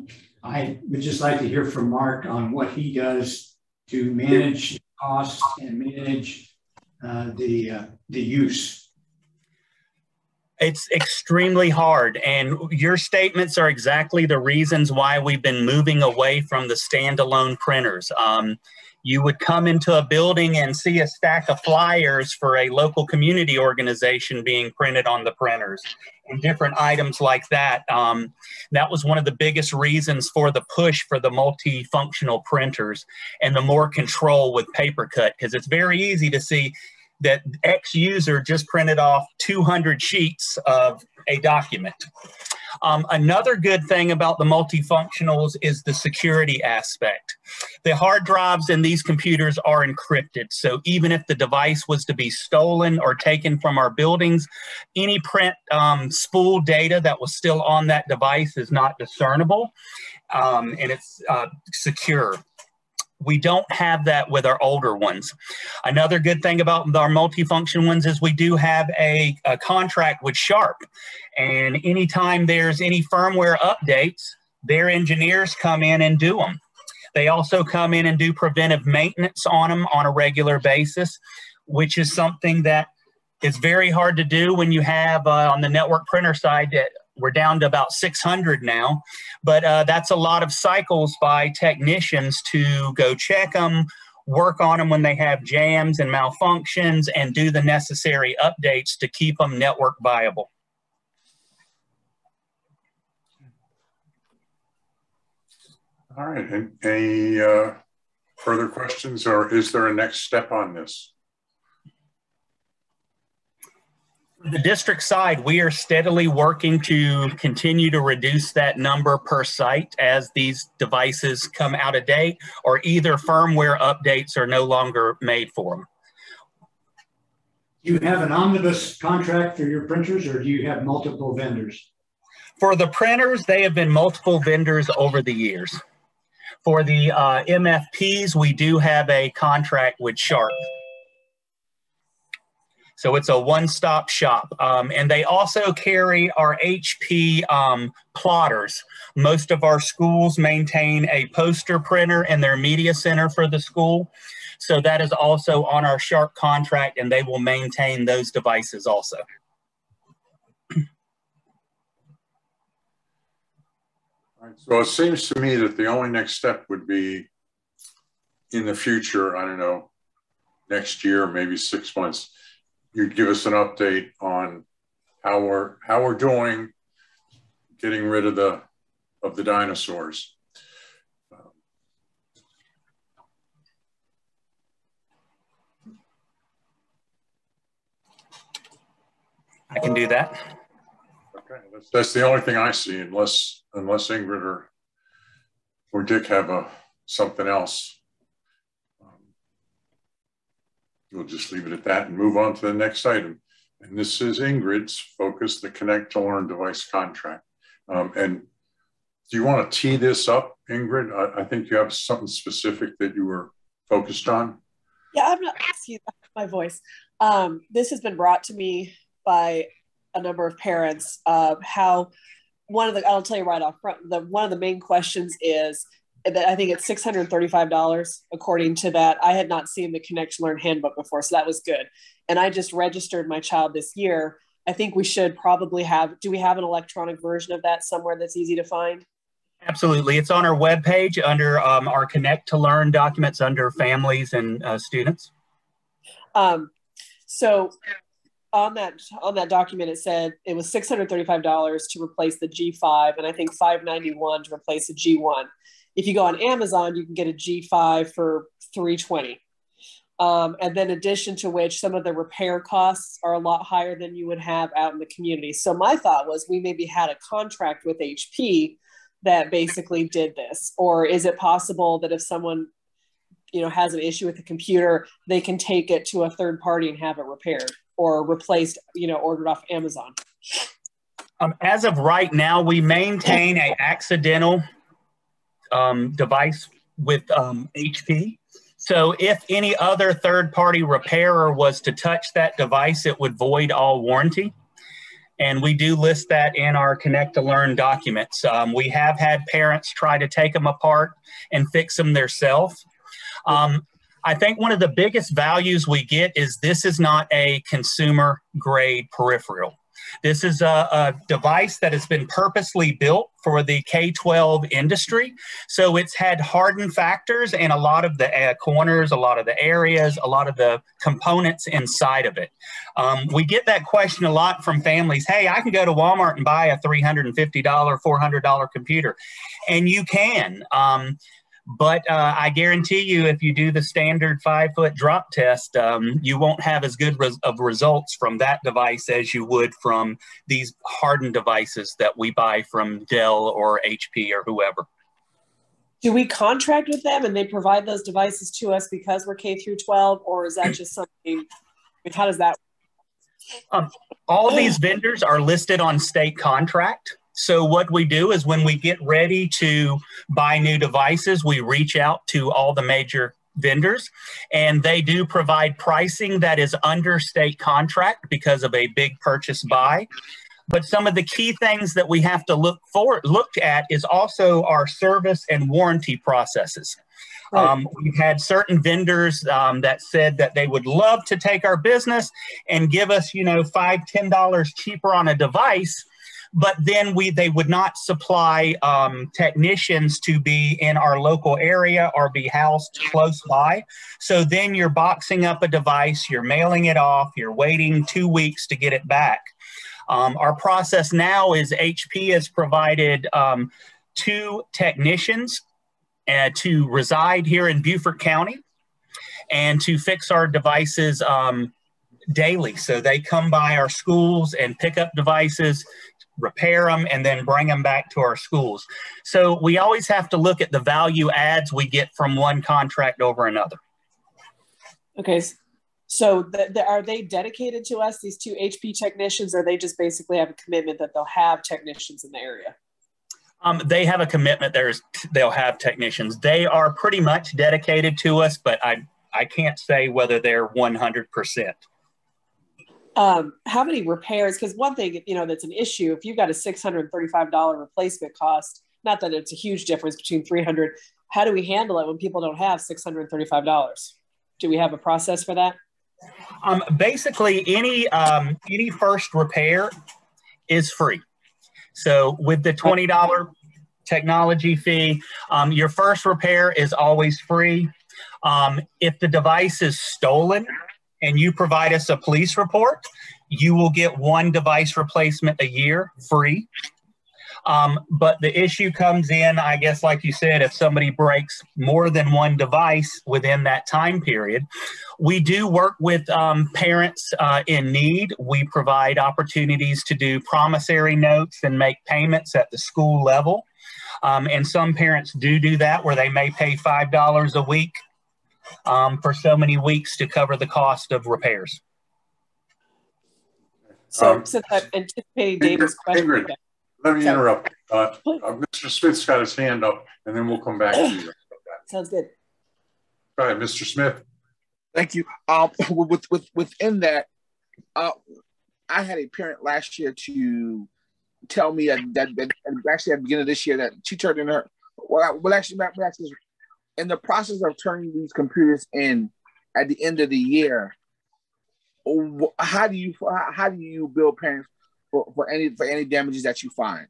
I would just like to hear from Mark on what he does to manage costs and manage uh, the, uh, the use. It's extremely hard, and your statements are exactly the reasons why we've been moving away from the standalone printers. Um, you would come into a building and see a stack of flyers for a local community organization being printed on the printers and different items like that. Um, that was one of the biggest reasons for the push for the multifunctional printers and the more control with paper cut, because it's very easy to see that X user just printed off two hundred sheets of a document. Um, another good thing about the multifunctionals is the security aspect. The hard drives in these computers are encrypted, so even if the device was to be stolen or taken from our buildings, any print um, spool data that was still on that device is not discernible, um, and it's uh, secure. We don't have that with our older ones. Another good thing about our multifunction ones is we do have a, a contract with Sharp. And anytime there's any firmware updates, their engineers come in and do them. They also come in and do preventive maintenance on them on a regular basis, which is something that is very hard to do when you have uh, on the network printer side that we're down to about six hundred now, but uh, that's a lot of cycles by technicians to go check them, work on them when they have jams and malfunctions, and do the necessary updates to keep them network viable. All right, any uh, further questions, or is there a next step on this? The district side, we are steadily working to continue to reduce that number per site as these devices come out of date or either firmware updates are no longer made for them. Do you have an omnibus contract for your printers, or do you have multiple vendors? For the printers, they have been multiple vendors over the years. For the uh, M F Ps, we do have a contract with Sharp. So it's a one-stop shop. Um, and they also carry our H P um, plotters. Most of our schools maintain a poster printer in their media center for the school. So that is also on our Sharp contract, and they will maintain those devices also. All right, so it seems to me that the only next step would be in the future, I don't know, next year, maybe six months, you'd give us an update on how we're, how we're doing getting rid of the, of the dinosaurs. Um, I can do that. Okay, that's, that's the only thing I see, unless, unless Ingrid or, or Dick have a, something else. We'll just leave it at that and move on to the next item. And this is Ingrid's focus, the Connect to Learn device contract. Um, and do you want to tee this up, Ingrid? I, I think you have something specific that you were focused on. Yeah, I'm not asking my voice. Um, this has been brought to me by a number of parents. Uh, how one of the, I'll tell you right off front, the, one of the main questions is, that I think it's six hundred thirty-five dollars according to that. I had not seen the Connect Learn handbook before, so that was good. And I just registered my child this year. I think we should probably have, do we have an electronic version of that somewhere that's easy to find? Absolutely. It's on our webpage under um, our Connect to Learn documents under families and uh, students. Um, so on that, on that document, it said it was six hundred thirty-five dollars to replace the G five, and I think five ninety-one to replace the G one. If you go on Amazon, you can get a G five for three twenty. Um, and then addition to which, some of the repair costs are a lot higher than you would have out in the community. So my thought was we maybe had a contract with H P that basically did this? Or is it possible that if someone, you know, has an issue with the computer, they can take it to a third party and have it repaired or replaced, you know, ordered off Amazon? Um, as of right now, we maintain an accidental um, device with um, H P. So if any other third-party repairer was to touch that device, it would void all warranty. And we do list that in our Connect to Learn documents. Um, we have had parents try to take them apart and fix them themselves. Um, I think one of the biggest values we get is this is not a consumer-grade peripheral. This is a, a device that has been purposely built for the K twelve industry. So it's had hardened factors and a lot of the uh, corners, a lot of the areas, a lot of the components inside of it. Um, we get that question a lot from families. Hey, I can go to Walmart and buy a three hundred fifty dollar, four hundred dollar computer. And you can. Um, But uh, I guarantee you, if you do the standard five-foot drop test, um, you won't have as good res of results from that device as you would from these hardened devices that we buy from Dell or H P or whoever. Do we contract with them and they provide those devices to us because we're K through twelve, or is that just something, how does that work? Um, all these vendors are listed on state contract. So what we do is when we get ready to buy new devices, we reach out to all the major vendors, and they do provide pricing that is under state contract because of a big purchase buy. But some of the key things that we have to look for, look at is also our service and warranty processes. Right. Um, we've had certain vendors um, that said that they would love to take our business and give us, you know, five, ten dollars cheaper on a device. But then we they would not supply um, technicians to be in our local area or be housed close by. So then you're boxing up a device, you're mailing it off, you're waiting two weeks to get it back. Um, our process now is H P has provided um, two technicians uh, to reside here in Beaufort County and to fix our devices um, daily. So they come by our schools and pick up devices, repair them, and then bring them back to our schools. So we always have to look at the value adds we get from one contract over another. Okay, so the, the, are they dedicated to us, these two H P technicians, or they just basically have a commitment that they'll have technicians in the area? Um, they have a commitment there's they'll have technicians. They are pretty much dedicated to us, but I, I can't say whether they're one hundred percent. Um, how many repairs? Because one thing, you know, that's an issue, if you've got a six hundred thirty-five dollar replacement cost, not that it's a huge difference between three hundred, how do we handle it when people don't have six hundred thirty-five dollars? Do we have a process for that? Um, basically, any, um, any first repair is free. So with the twenty dollar technology fee, um, your first repair is always free. Um, if the device is stolen and you provide us a police report, you will get one device replacement a year free. Um, but the issue comes in, I guess, like you said, if somebody breaks more than one device within that time period. We do work with um, parents uh, in need. We provide opportunities to do promissory notes and make payments at the school level. Um, and some parents do do that, where they may pay five dollars a week Um, for so many weeks to cover the cost of repairs. So, um, since I'm anticipating David's question. Ingrid, let me so, interrupt. Uh, Mister Smith's got his hand up, and then we'll come back to you. Sounds good. All right, Mister Smith. Thank you. Um, with, with, within that, uh, I had a parent last year to tell me that, that, that actually at the beginning of this year, that she turned in her, well, well actually, actually in the process of turning these computers in at the end of the year, how do you how do you bill parents for, for any for any damages that you find?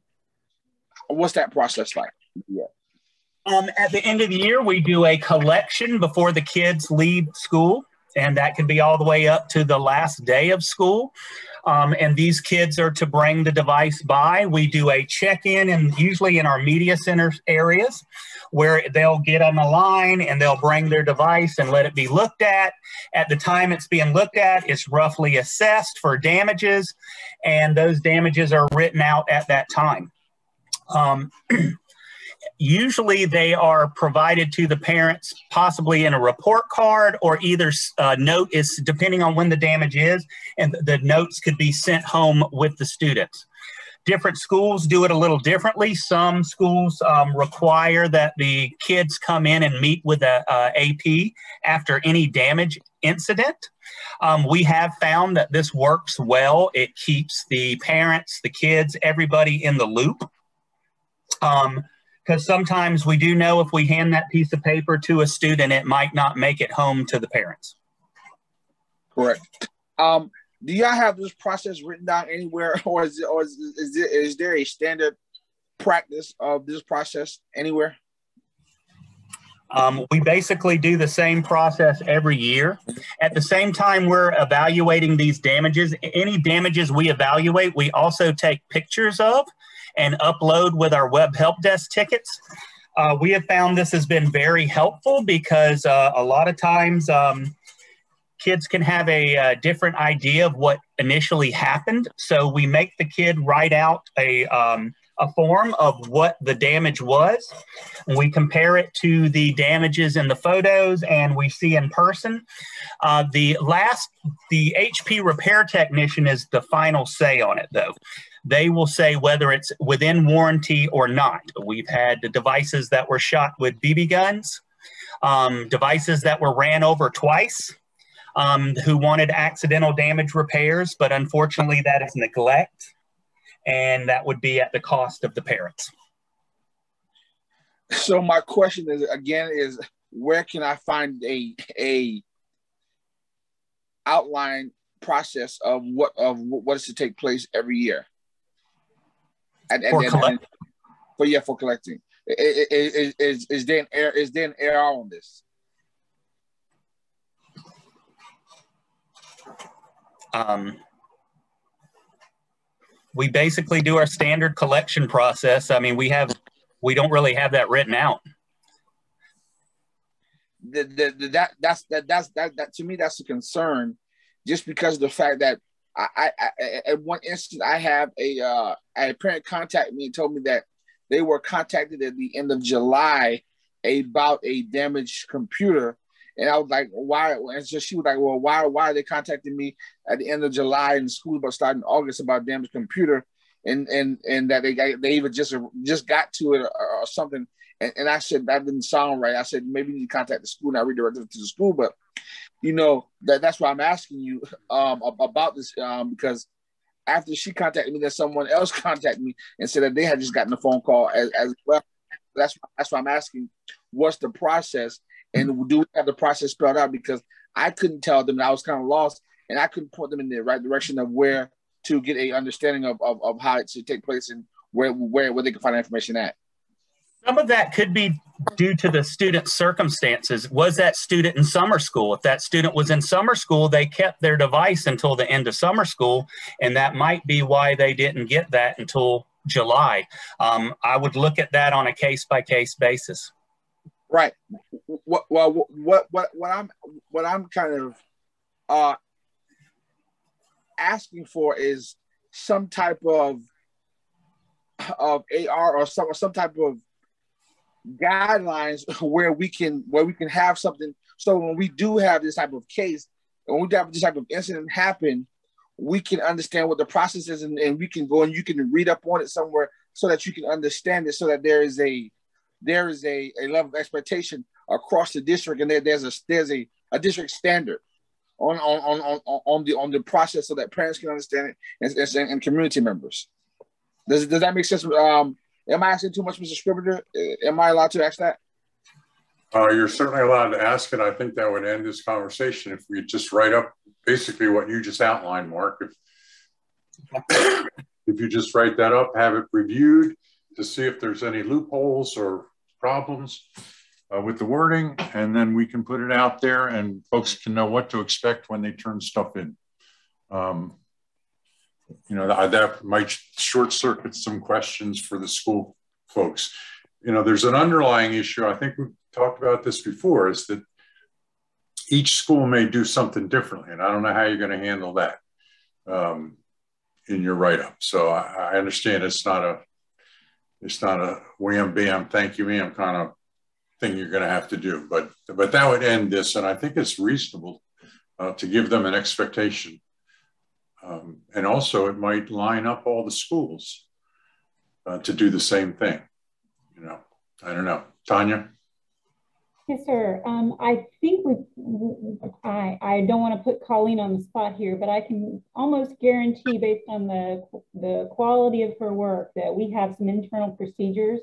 What's that process like? Yeah. Um, at the end of the year, we do a collection before the kids leave school, and that can be all the way up to the last day of school. Um, and these kids are to bring the device by. We do a check-in, and usually in our media center areas, where they'll get on the line and they'll bring their device and let it be looked at. At the time it's being looked at, it's roughly assessed for damages, and those damages are written out at that time. Um, Usually they are provided to the parents, possibly in a report card, or either uh, note is, depending on when the damage is, and the notes could be sent home with the students. Different schools do it a little differently. Some schools um, require that the kids come in and meet with a, a A P after any damage incident. Um, we have found that this works well. It keeps the parents, the kids, everybody in the loop. Um, because sometimes we do know if we hand that piece of paper to a student, it might not make it home to the parents. Correct. Um, do y'all have this process written down anywhere, or is, it, or is, is, it, is there a standard practice of this process anywhere? Um, we basically do the same process every year. At the same time we're evaluating these damages, any damages we evaluate, we also take pictures of and upload with our web help desk tickets. Uh, we have found this has been very helpful because uh, a lot of times um, kids can have a, a different idea of what initially happened. So we make the kid write out a, um, a form of what the damage was. We compare it to the damages in the photos and we see in person. Uh, the last, the H P repair technician is the final say on it though. They will say whether it's within warranty or not. We've had devices that were shot with B B guns, um, devices that were ran over twice, um, who wanted accidental damage repairs, but unfortunately that is neglect, and that would be at the cost of the parents. So my question is, again, is where can I find a, a outline process of what, of what is to take place every year? And, and, for, and, and, for yeah, for collecting, is is, is, is there an error? Is there an error on this? Um, we basically do our standard collection process. I mean, we have we don't really have that written out. The, the, the, that that's that that's that, that to me that's a concern, just because of the fact that. I, I, at one instance, I have a, uh, a parent contact me and told me that they were contacted at the end of July about a damaged computer. And I was like, why? And so she was like, well, why, why are they contacting me at the end of July and school about starting August about damaged computer? And, and, and that they got, they even just, just got to it or, or something. And, and I said, that didn't sound right. I said, maybe you need to contact the school, and I redirected them to the school. But you know, that, that's why I'm asking you um, about this, um, because after she contacted me, that someone else contacted me and said that they had just gotten a phone call as, as well. That's, that's why I'm asking, what's the process? And do we have the process spelled out? Because I couldn't tell them, and I was kind of lost, and I couldn't point them in the right direction of where to get an understanding of, of, of how it should take place and where, where, where they can find information at. Some of that could be due to the student's circumstances. Was that student in summer school? If that student was in summer school, they kept their device until the end of summer school, and that might be why they didn't get that until July. Um, I would look at that on a case-by-case basis. Right. Well, what, what, what, what I'm, what I'm kind of uh, asking for is some type of, of A R or some, some type of guidelines where we can where we can have something, so when we do have this type of case, when we have this type of incident happen, we can understand what the process is, and, and we can go and you can read up on it somewhere so that you can understand it, so that there is a there is a, a level of expectation across the district, and there, there's a there's a, a district standard on on, on on on the on the process, so that parents can understand it and, and, and community members. Does does that make sense? Um, Am I asking too much, Mister Scrivener? Am I allowed to ask that? Uh, you're certainly allowed to ask it. I think that would end this conversation if we just write up basically what you just outlined, Mark. If, if you just write that up, have it reviewed to see if there's any loopholes or problems uh, with the wording, and then we can put it out there and folks can know what to expect when they turn stuff in. Um, You know, that might short circuit some questions for the school folks. You know, there's an underlying issue. I think we've talked about this before, is that each school may do something differently. And I don't know how you're going to handle that um, in your write-up. So I, I understand it's not a, it's not a wham bam thank you ma'am kind of thing you're going to have to do, but but that would end this, and I think it's reasonable uh, to give them an expectation, um, and also it might line up all the schools uh, to do the same thing. You know, I don't know, Tanya. Yes, sir. Um, I think we, I, I don't want to put Colleen on the spot here, but I can almost guarantee based on the, the quality of her work that we have some internal procedures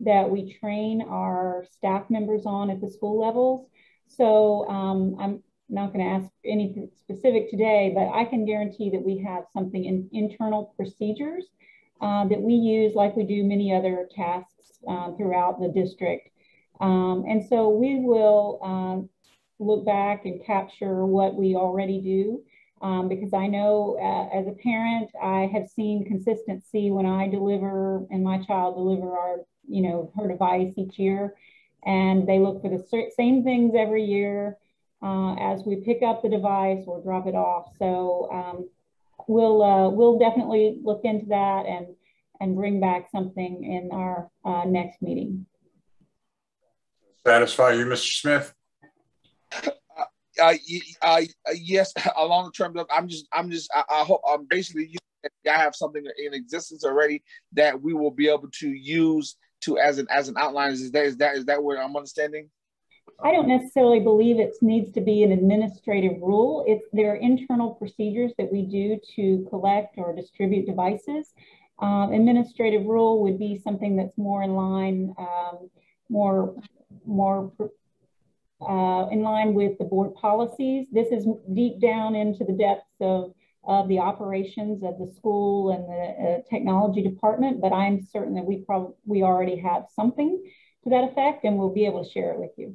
that we train our staff members on at the school levels. So um, I'm not going to ask anything specific today, but I can guarantee that we have something in internal procedures uh, that we use like we do many other tasks uh, throughout the district. Um, and so we will um, look back and capture what we already do, um, because I know uh, as a parent, I have seen consistency when I deliver and my child deliver our, you know, her device each year, and they look for the same things every year uh, as we pick up the device or drop it off. So um, we'll, uh, we'll definitely look into that and, and bring back something in our uh, next meeting. Satisfy you, Mister Smith? Uh, I, I, yes, along the terms of, I'm just, I'm just, I, I hope, I'm basically, I have something in existence already that we will be able to use to as an as an outline. Is that is that is that what I'm understanding? I don't necessarily believe it needs to be an administrative rule. It's there are internal procedures that we do to collect or distribute devices. Um, administrative rule would be something that's more in line, um, more. more uh, in line with the board policies. This is deep down into the depths of, of the operations of the school and the uh, technology department, but I'm certain that we probably we already have something to that effect, and we'll be able to share it with you.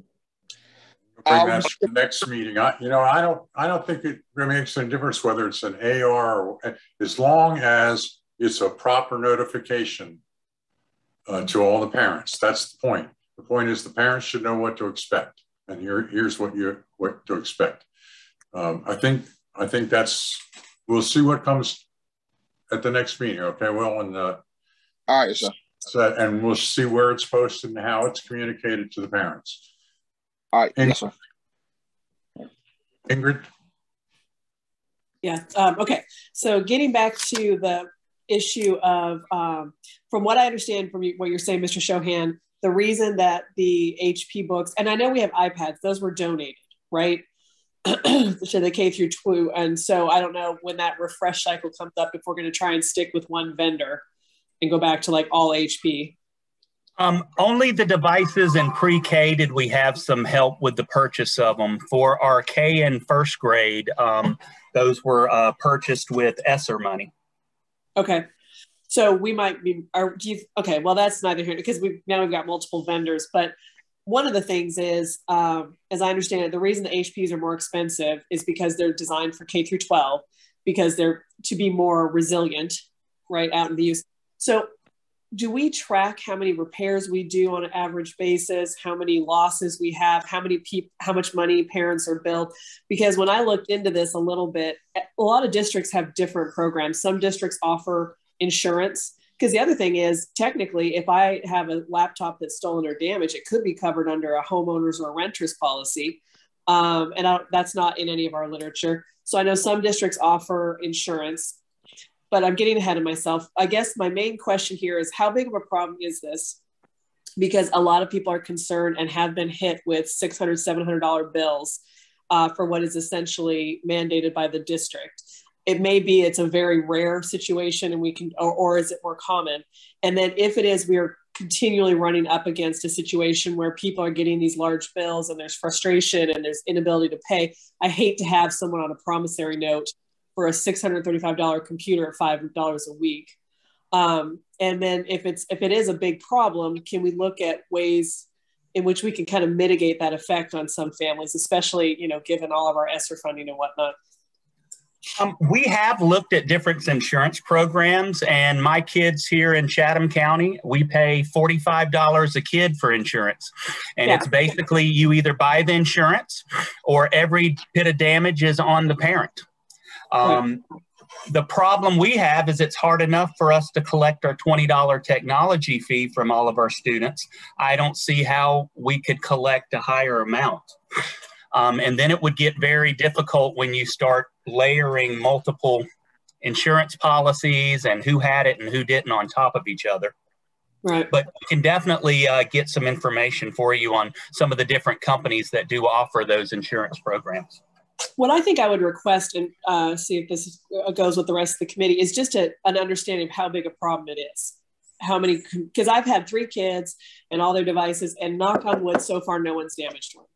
Bring that to the next meeting. I, you know, I don't, I don't think it really makes any difference whether it's an A R, or, as long as it's a proper notification uh, to all the parents. That's the point. The point is the parents should know what to expect, and here, here's what you what to expect. Um, I think I think that's we'll see what comes at the next meeting. Okay, well, and uh, all right, sir. So, and we'll see where it's posted and how it's communicated to the parents. All right, Ingrid. Yes, sir. Ingrid. Yeah. Um, okay. So getting back to the issue of, um, from what I understand from what you're saying, Mister Shohan. The reason that the H P books, and I know we have iPads, those were donated, right? To the K through two. And so I don't know when that refresh cycle comes up, if we're going to try and stick with one vendor and go back to like all H P. Um, only the devices in pre-K did we have some help with the purchase of them. For our K and first grade, um, those were uh, purchased with ESSER money. Okay. So we might be, are, do you, okay, well, that's neither here, because we've, now we've got multiple vendors. But one of the things is, um, as I understand it, the reason the H Ps are more expensive is because they're designed for K through twelve, because they're to be more resilient, right, out in the use. So do we track how many repairs we do on an average basis, how many losses we have, how many people, how much money parents are billed? Because when I looked into this a little bit, a lot of districts have different programs. Some districts offer insurance, because the other thing is technically if I have a laptop that's stolen or damaged, it could be covered under a homeowner's or a renter's policy, um, and I, that's not in any of our literature. So I know some districts offer insurance, but I'm getting ahead of myself. I guess my main question here is how big of a problem is this, because a lot of people are concerned and have been hit with six hundred, seven hundred dollar bills uh, for what is essentially mandated by the district. It may be it's a very rare situation and we can, or, or is it more common? And then if it is, we are continually running up against a situation where people are getting these large bills and there's frustration and there's inability to pay. I hate to have someone on a promissory note for a six hundred thirty-five dollar computer at five dollars a week. Um, and then if it's, if it is a big problem, can we look at ways in which we can kind of mitigate that effect on some families, especially, you know, given all of our ESSER funding and whatnot? Um, we have looked at different insurance programs, and my kids here in Chatham County, we pay forty-five dollars a kid for insurance. And yeah. It's basically you either buy the insurance or every bit of damage is on the parent. Um, The problem we have is it's hard enough for us to collect our twenty dollar technology fee from all of our students. I don't see how we could collect a higher amount. Um, and then it would get very difficult when you start layering multiple insurance policies and who had it and who didn't on top of each other. Right. But we can definitely uh, get some information for you on some of the different companies that do offer those insurance programs. What I think I would request, and uh, see if this goes with the rest of the committee, is just a, an understanding of how big a problem it is. How many, because I've had three kids and all their devices, and knock on wood, so far no one's damaged one.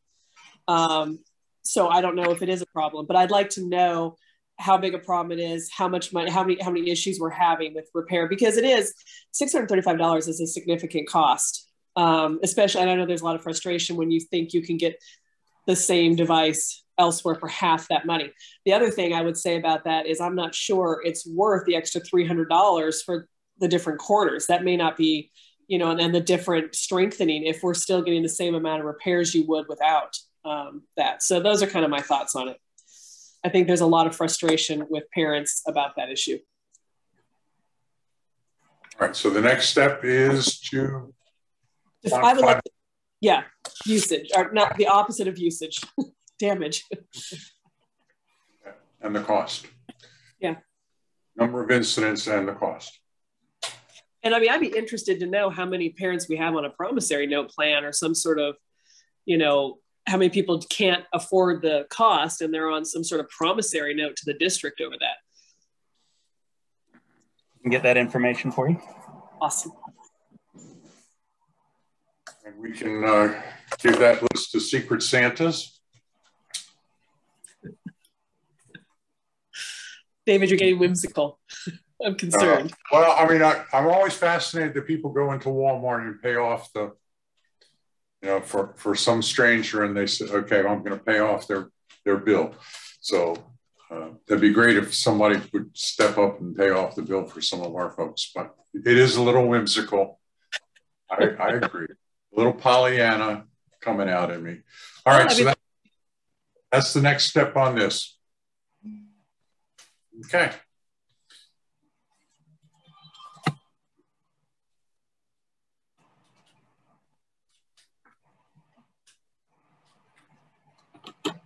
Um, so I don't know if it is a problem, but I'd like to know how big a problem it is, how much money, how many, how many issues we're having with repair, because it is six hundred thirty-five dollars is a significant cost. Um, especially, and I know there's a lot of frustration when you think you can get the same device elsewhere for half that money. The other thing I would say about that is I'm not sure it's worth the extra three hundred dollars for the different quarters. That may not be, you know, and then the different strengthening if we're still getting the same amount of repairs you would without um, that. So those are kind of my thoughts on it. I think there's a lot of frustration with parents about that issue. All right, so the next step is to... If I would like to, yeah, usage, or not the opposite of usage. Damage. And the cost. Yeah. Number of incidents and the cost. And I mean, I'd be interested to know how many parents we have on a promissory note plan or some sort of, you know, how many people can't afford the cost and they're on some sort of promissory note to the district over that. I can get that information for you. Awesome. And we can uh, give that list to Secret Santas. David, you're getting whimsical. I'm concerned. Uh, well, I mean, I, I'm always fascinated that people go into Walmart and pay off the, you know, for, for some stranger and they say, okay, well, I'm going to pay off their, their bill. So uh, that'd be great if somebody would step up and pay off the bill for some of our folks. But it is a little whimsical. I, I agree. A little Pollyanna coming out at me. All right, well, so that, that's the next step on this. Okay.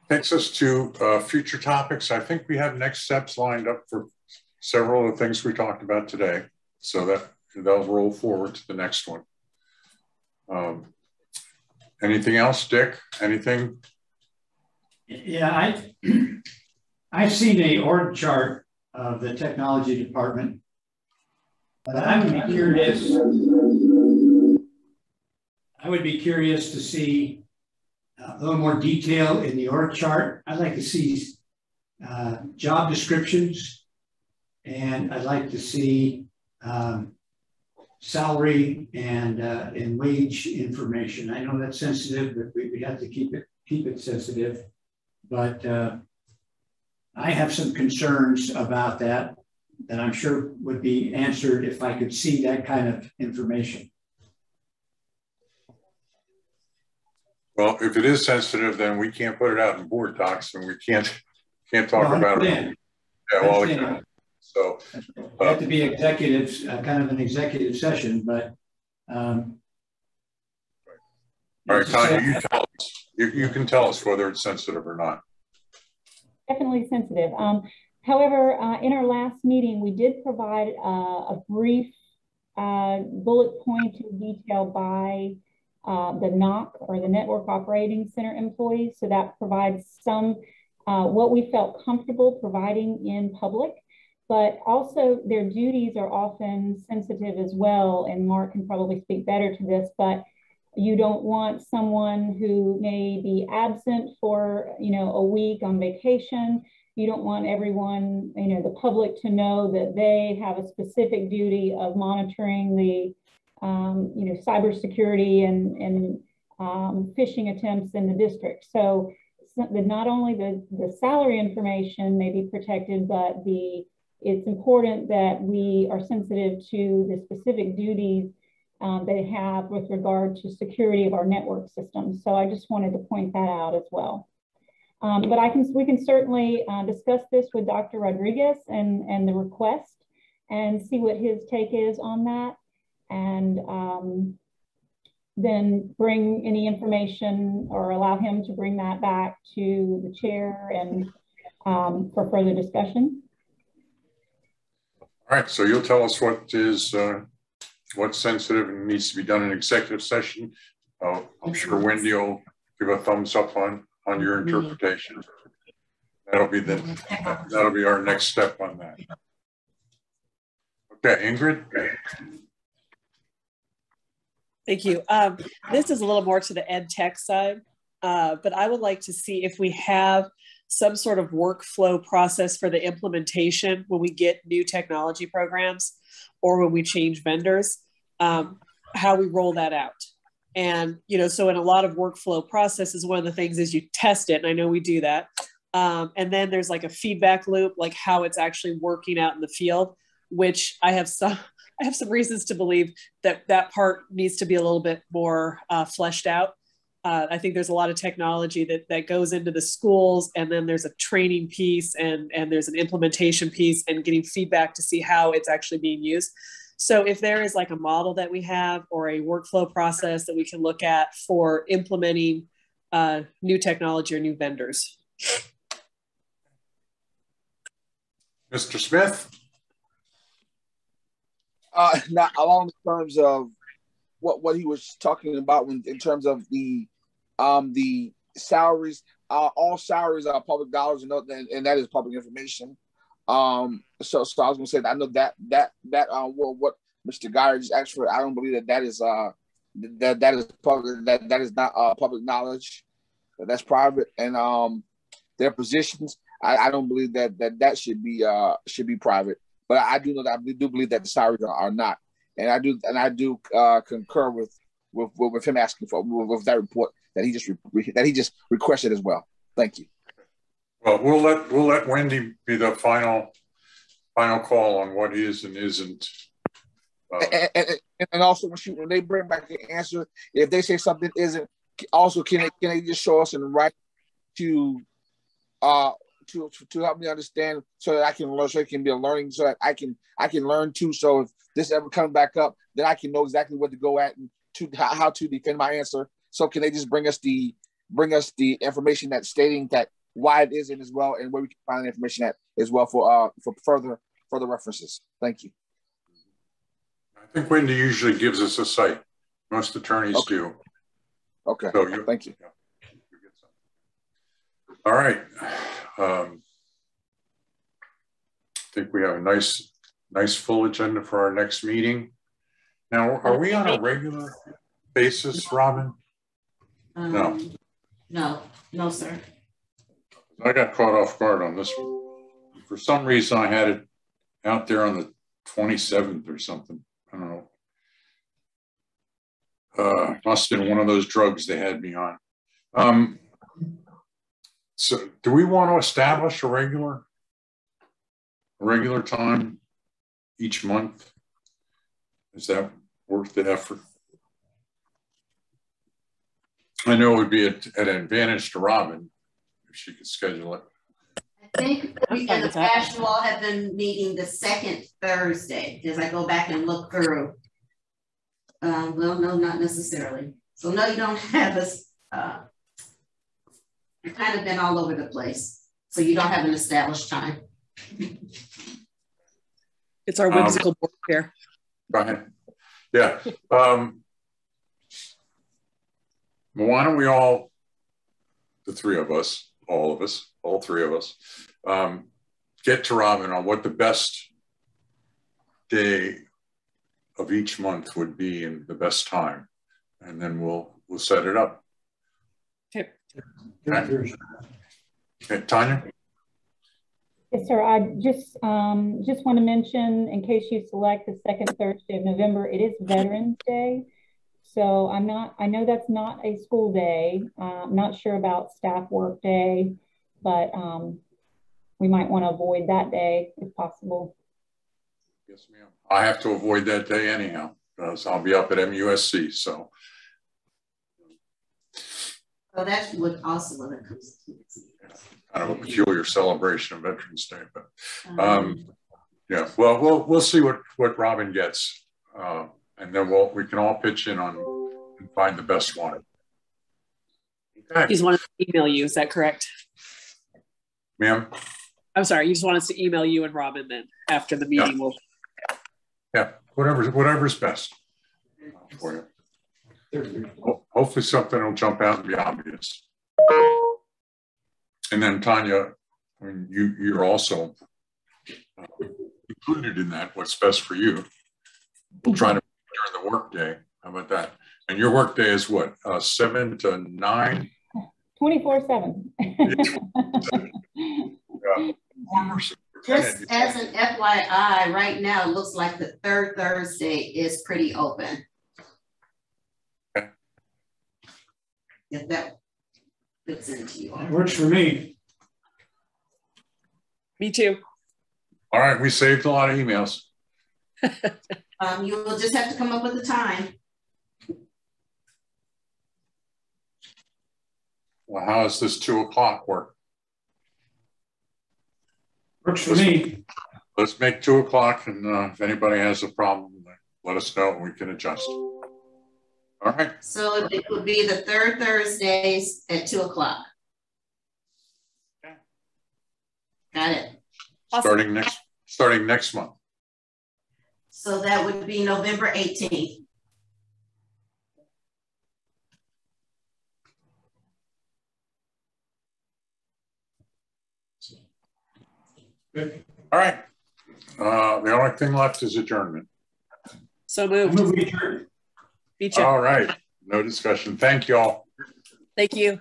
Takes us to uh, future topics. I think we have next steps lined up for several of the things we talked about today. So that, that'll roll forward to the next one. Um, anything else, Dick? Anything? Yeah, I... I've seen a org chart of the technology department, but I would be curious, I would be curious to see a little more detail in the org chart. I'd like to see uh, job descriptions, and I'd like to see um, salary and, uh, and wage information. I know that's sensitive, but we, we have to keep it, keep it sensitive, but uh, I have some concerns about that that I'm sure would be answered if I could see that kind of information. Well, if it is sensitive, then we can't put it out in board docs and we can't can't talk well, about it. Yeah, well, you know, so it uh, had to be executives, uh, kind of an executive session, but. Um, all right, Tanya, you tell us. You, you can tell us whether it's sensitive or not. Definitely sensitive. Um, however, uh, in our last meeting, we did provide uh, a brief uh, bullet point to detail by uh, the N O C or the Network Operating Center employees. So that provides some uh, what we felt comfortable providing in public, but also their duties are often sensitive as well. And Mark can probably speak better to this, but you don't want someone who may be absent for, you know, a week on vacation. You don't want everyone, you know, the public to know that they have a specific duty of monitoring the, um, you know, cybersecurity and, and um, phishing attempts in the district. So not only the, the salary information may be protected, but the it's important that we are sensitive to the specific duties Um, they have with regard to security of our network system. So I just wanted to point that out as well. Um, but I can, we can certainly uh, discuss this with Doctor Rodriguez and, and the request and see what his take is on that. And um, then bring any information or allow him to bring that back to the chair and um, for further discussion. All right, so you'll tell us what is, uh, what's sensitive and needs to be done in executive session. Uh, I'm sure Wendy will give a thumbs up on, on your interpretation. That'll be, the, that'll be our next step on that. Okay, Ingrid. Thank you. Um, this is a little more to the ed tech side, uh, but I would like to see if we have some sort of workflow process for the implementation when we get new technology programs or when we change vendors, um, how we roll that out. And, you know, so in a lot of workflow processes, one of the things is you test it, and I know we do that. Um, and then there's like a feedback loop, like how it's actually working out in the field, which I have some, I have some reasons to believe that that part needs to be a little bit more uh, fleshed out. Uh, I think there's a lot of technology that, that goes into the schools, and then there's a training piece, and, and there's an implementation piece, and getting feedback to see how it's actually being used. So if there is like a model that we have or a workflow process that we can look at for implementing uh, new technology or new vendors. Mister Smith? Uh, now, along the terms of what, what he was talking about when, in terms of the um, the salaries, uh, all salaries are public dollars, and, and, and that is public information. Um, so, so I was going to say that I know that that that uh, well, what Mister Geyer just asked for, I don't believe that that is uh that that is public, that that is not uh, public knowledge, that's private, and um their positions, I, I don't believe that that that should be uh should be private. But I do know that I do believe that the salaries are, are not, and I do and I do uh, concur with, with with him asking for with that report that he just that he just requested as well. Thank you. Well, we'll let we'll let Wendy be the final final call on what is and isn't. Uh, and, and, and also, when, she, when they bring back the answer, if they say something isn't, also can they can they just show us in writing to uh to to help me understand so that I can learn, so it can be a learning, so that I can I can learn too. So if this ever comes back up, then I can know exactly what to go at and to how to defend my answer. So can they just bring us the bring us the information that's stating that, why it isn't as well, and where we can find information at as well for uh for further further references. Thank you. I think Wendy usually gives us a site. Most attorneys okay. do. Okay. So you, Thank you. Yeah. All right. Um, I think we have a nice nice full agenda for our next meeting. Now, are we on a regular basis, Robin? Um, no. No. No, sir. I got caught off guard on this one. For some reason, I had it out there on the twenty-seventh or something. I don't know. Uh, must have been one of those drugs they had me on. Um, so do we want to establish a regular, a regular time each month? Is that worth the effort? I know it would be at, at an advantage to Robin. She could schedule it. I think we as a fashion wall have been meeting the second Thursday. As I go back and look through, um, well, no, not necessarily. So no, you don't have us. Uh, you've kind of been all over the place, so you don't have an established time. It's our whimsical um, board here. Go ahead. Yeah. Um, why don't we all? The three of us, all of us, all three of us, um, get to Robin on what the best day of each month would be and the best time, and then we'll we'll set it up. Okay. Okay. Okay, Tanya? Yes, sir. I just um, just want to mention, in case you select the second Thursday of November, it is Veterans Day. So I'm not, I know that's not a school day. Uh, I'm not sure about staff work day, but um, we might want to avoid that day if possible. Yes, ma'am. I have to avoid that day anyhow, because I'll be up at M U S C. So Oh, that's what also when it comes to this. Kind of a peculiar celebration of Veterans Day, but um, um, yeah. Well, we'll we'll see what what Robin gets, uh, and then we'll we can all pitch in on and find the best one. Okay. He's wanted to email you. Is that correct, ma'am? I'm sorry. You just want us to email you and Robin then after the meeting. Yeah. We'll. Yeah. Whatever. Whatever's best for you. Hopefully something will jump out and be obvious. And then Tanya, I mean, you, you're also uh, included in that, what's best for you. We'll try to during the workday. How about that? And your workday is what, uh, seven to nine? twenty-four seven. Yeah. Just as an F Y I, right now, it looks like the third Thursday is pretty open. If that fits into you. It works for me. Me too. All right, we saved a lot of emails. um, you will just have to come up with a time. Well, how does this two o'clock work? Works for me. Let's make two o'clock, and uh, if anybody has a problem, let us know, and we can adjust. All right. So it would be the third Thursdays at two o'clock. Okay. Got it. Awesome. Starting next starting next month. So that would be November eighteenth. Good. All right. Uh, the only thing left is adjournment. So moved. Move adjournment. All right. No discussion. Thank you all. Thank you.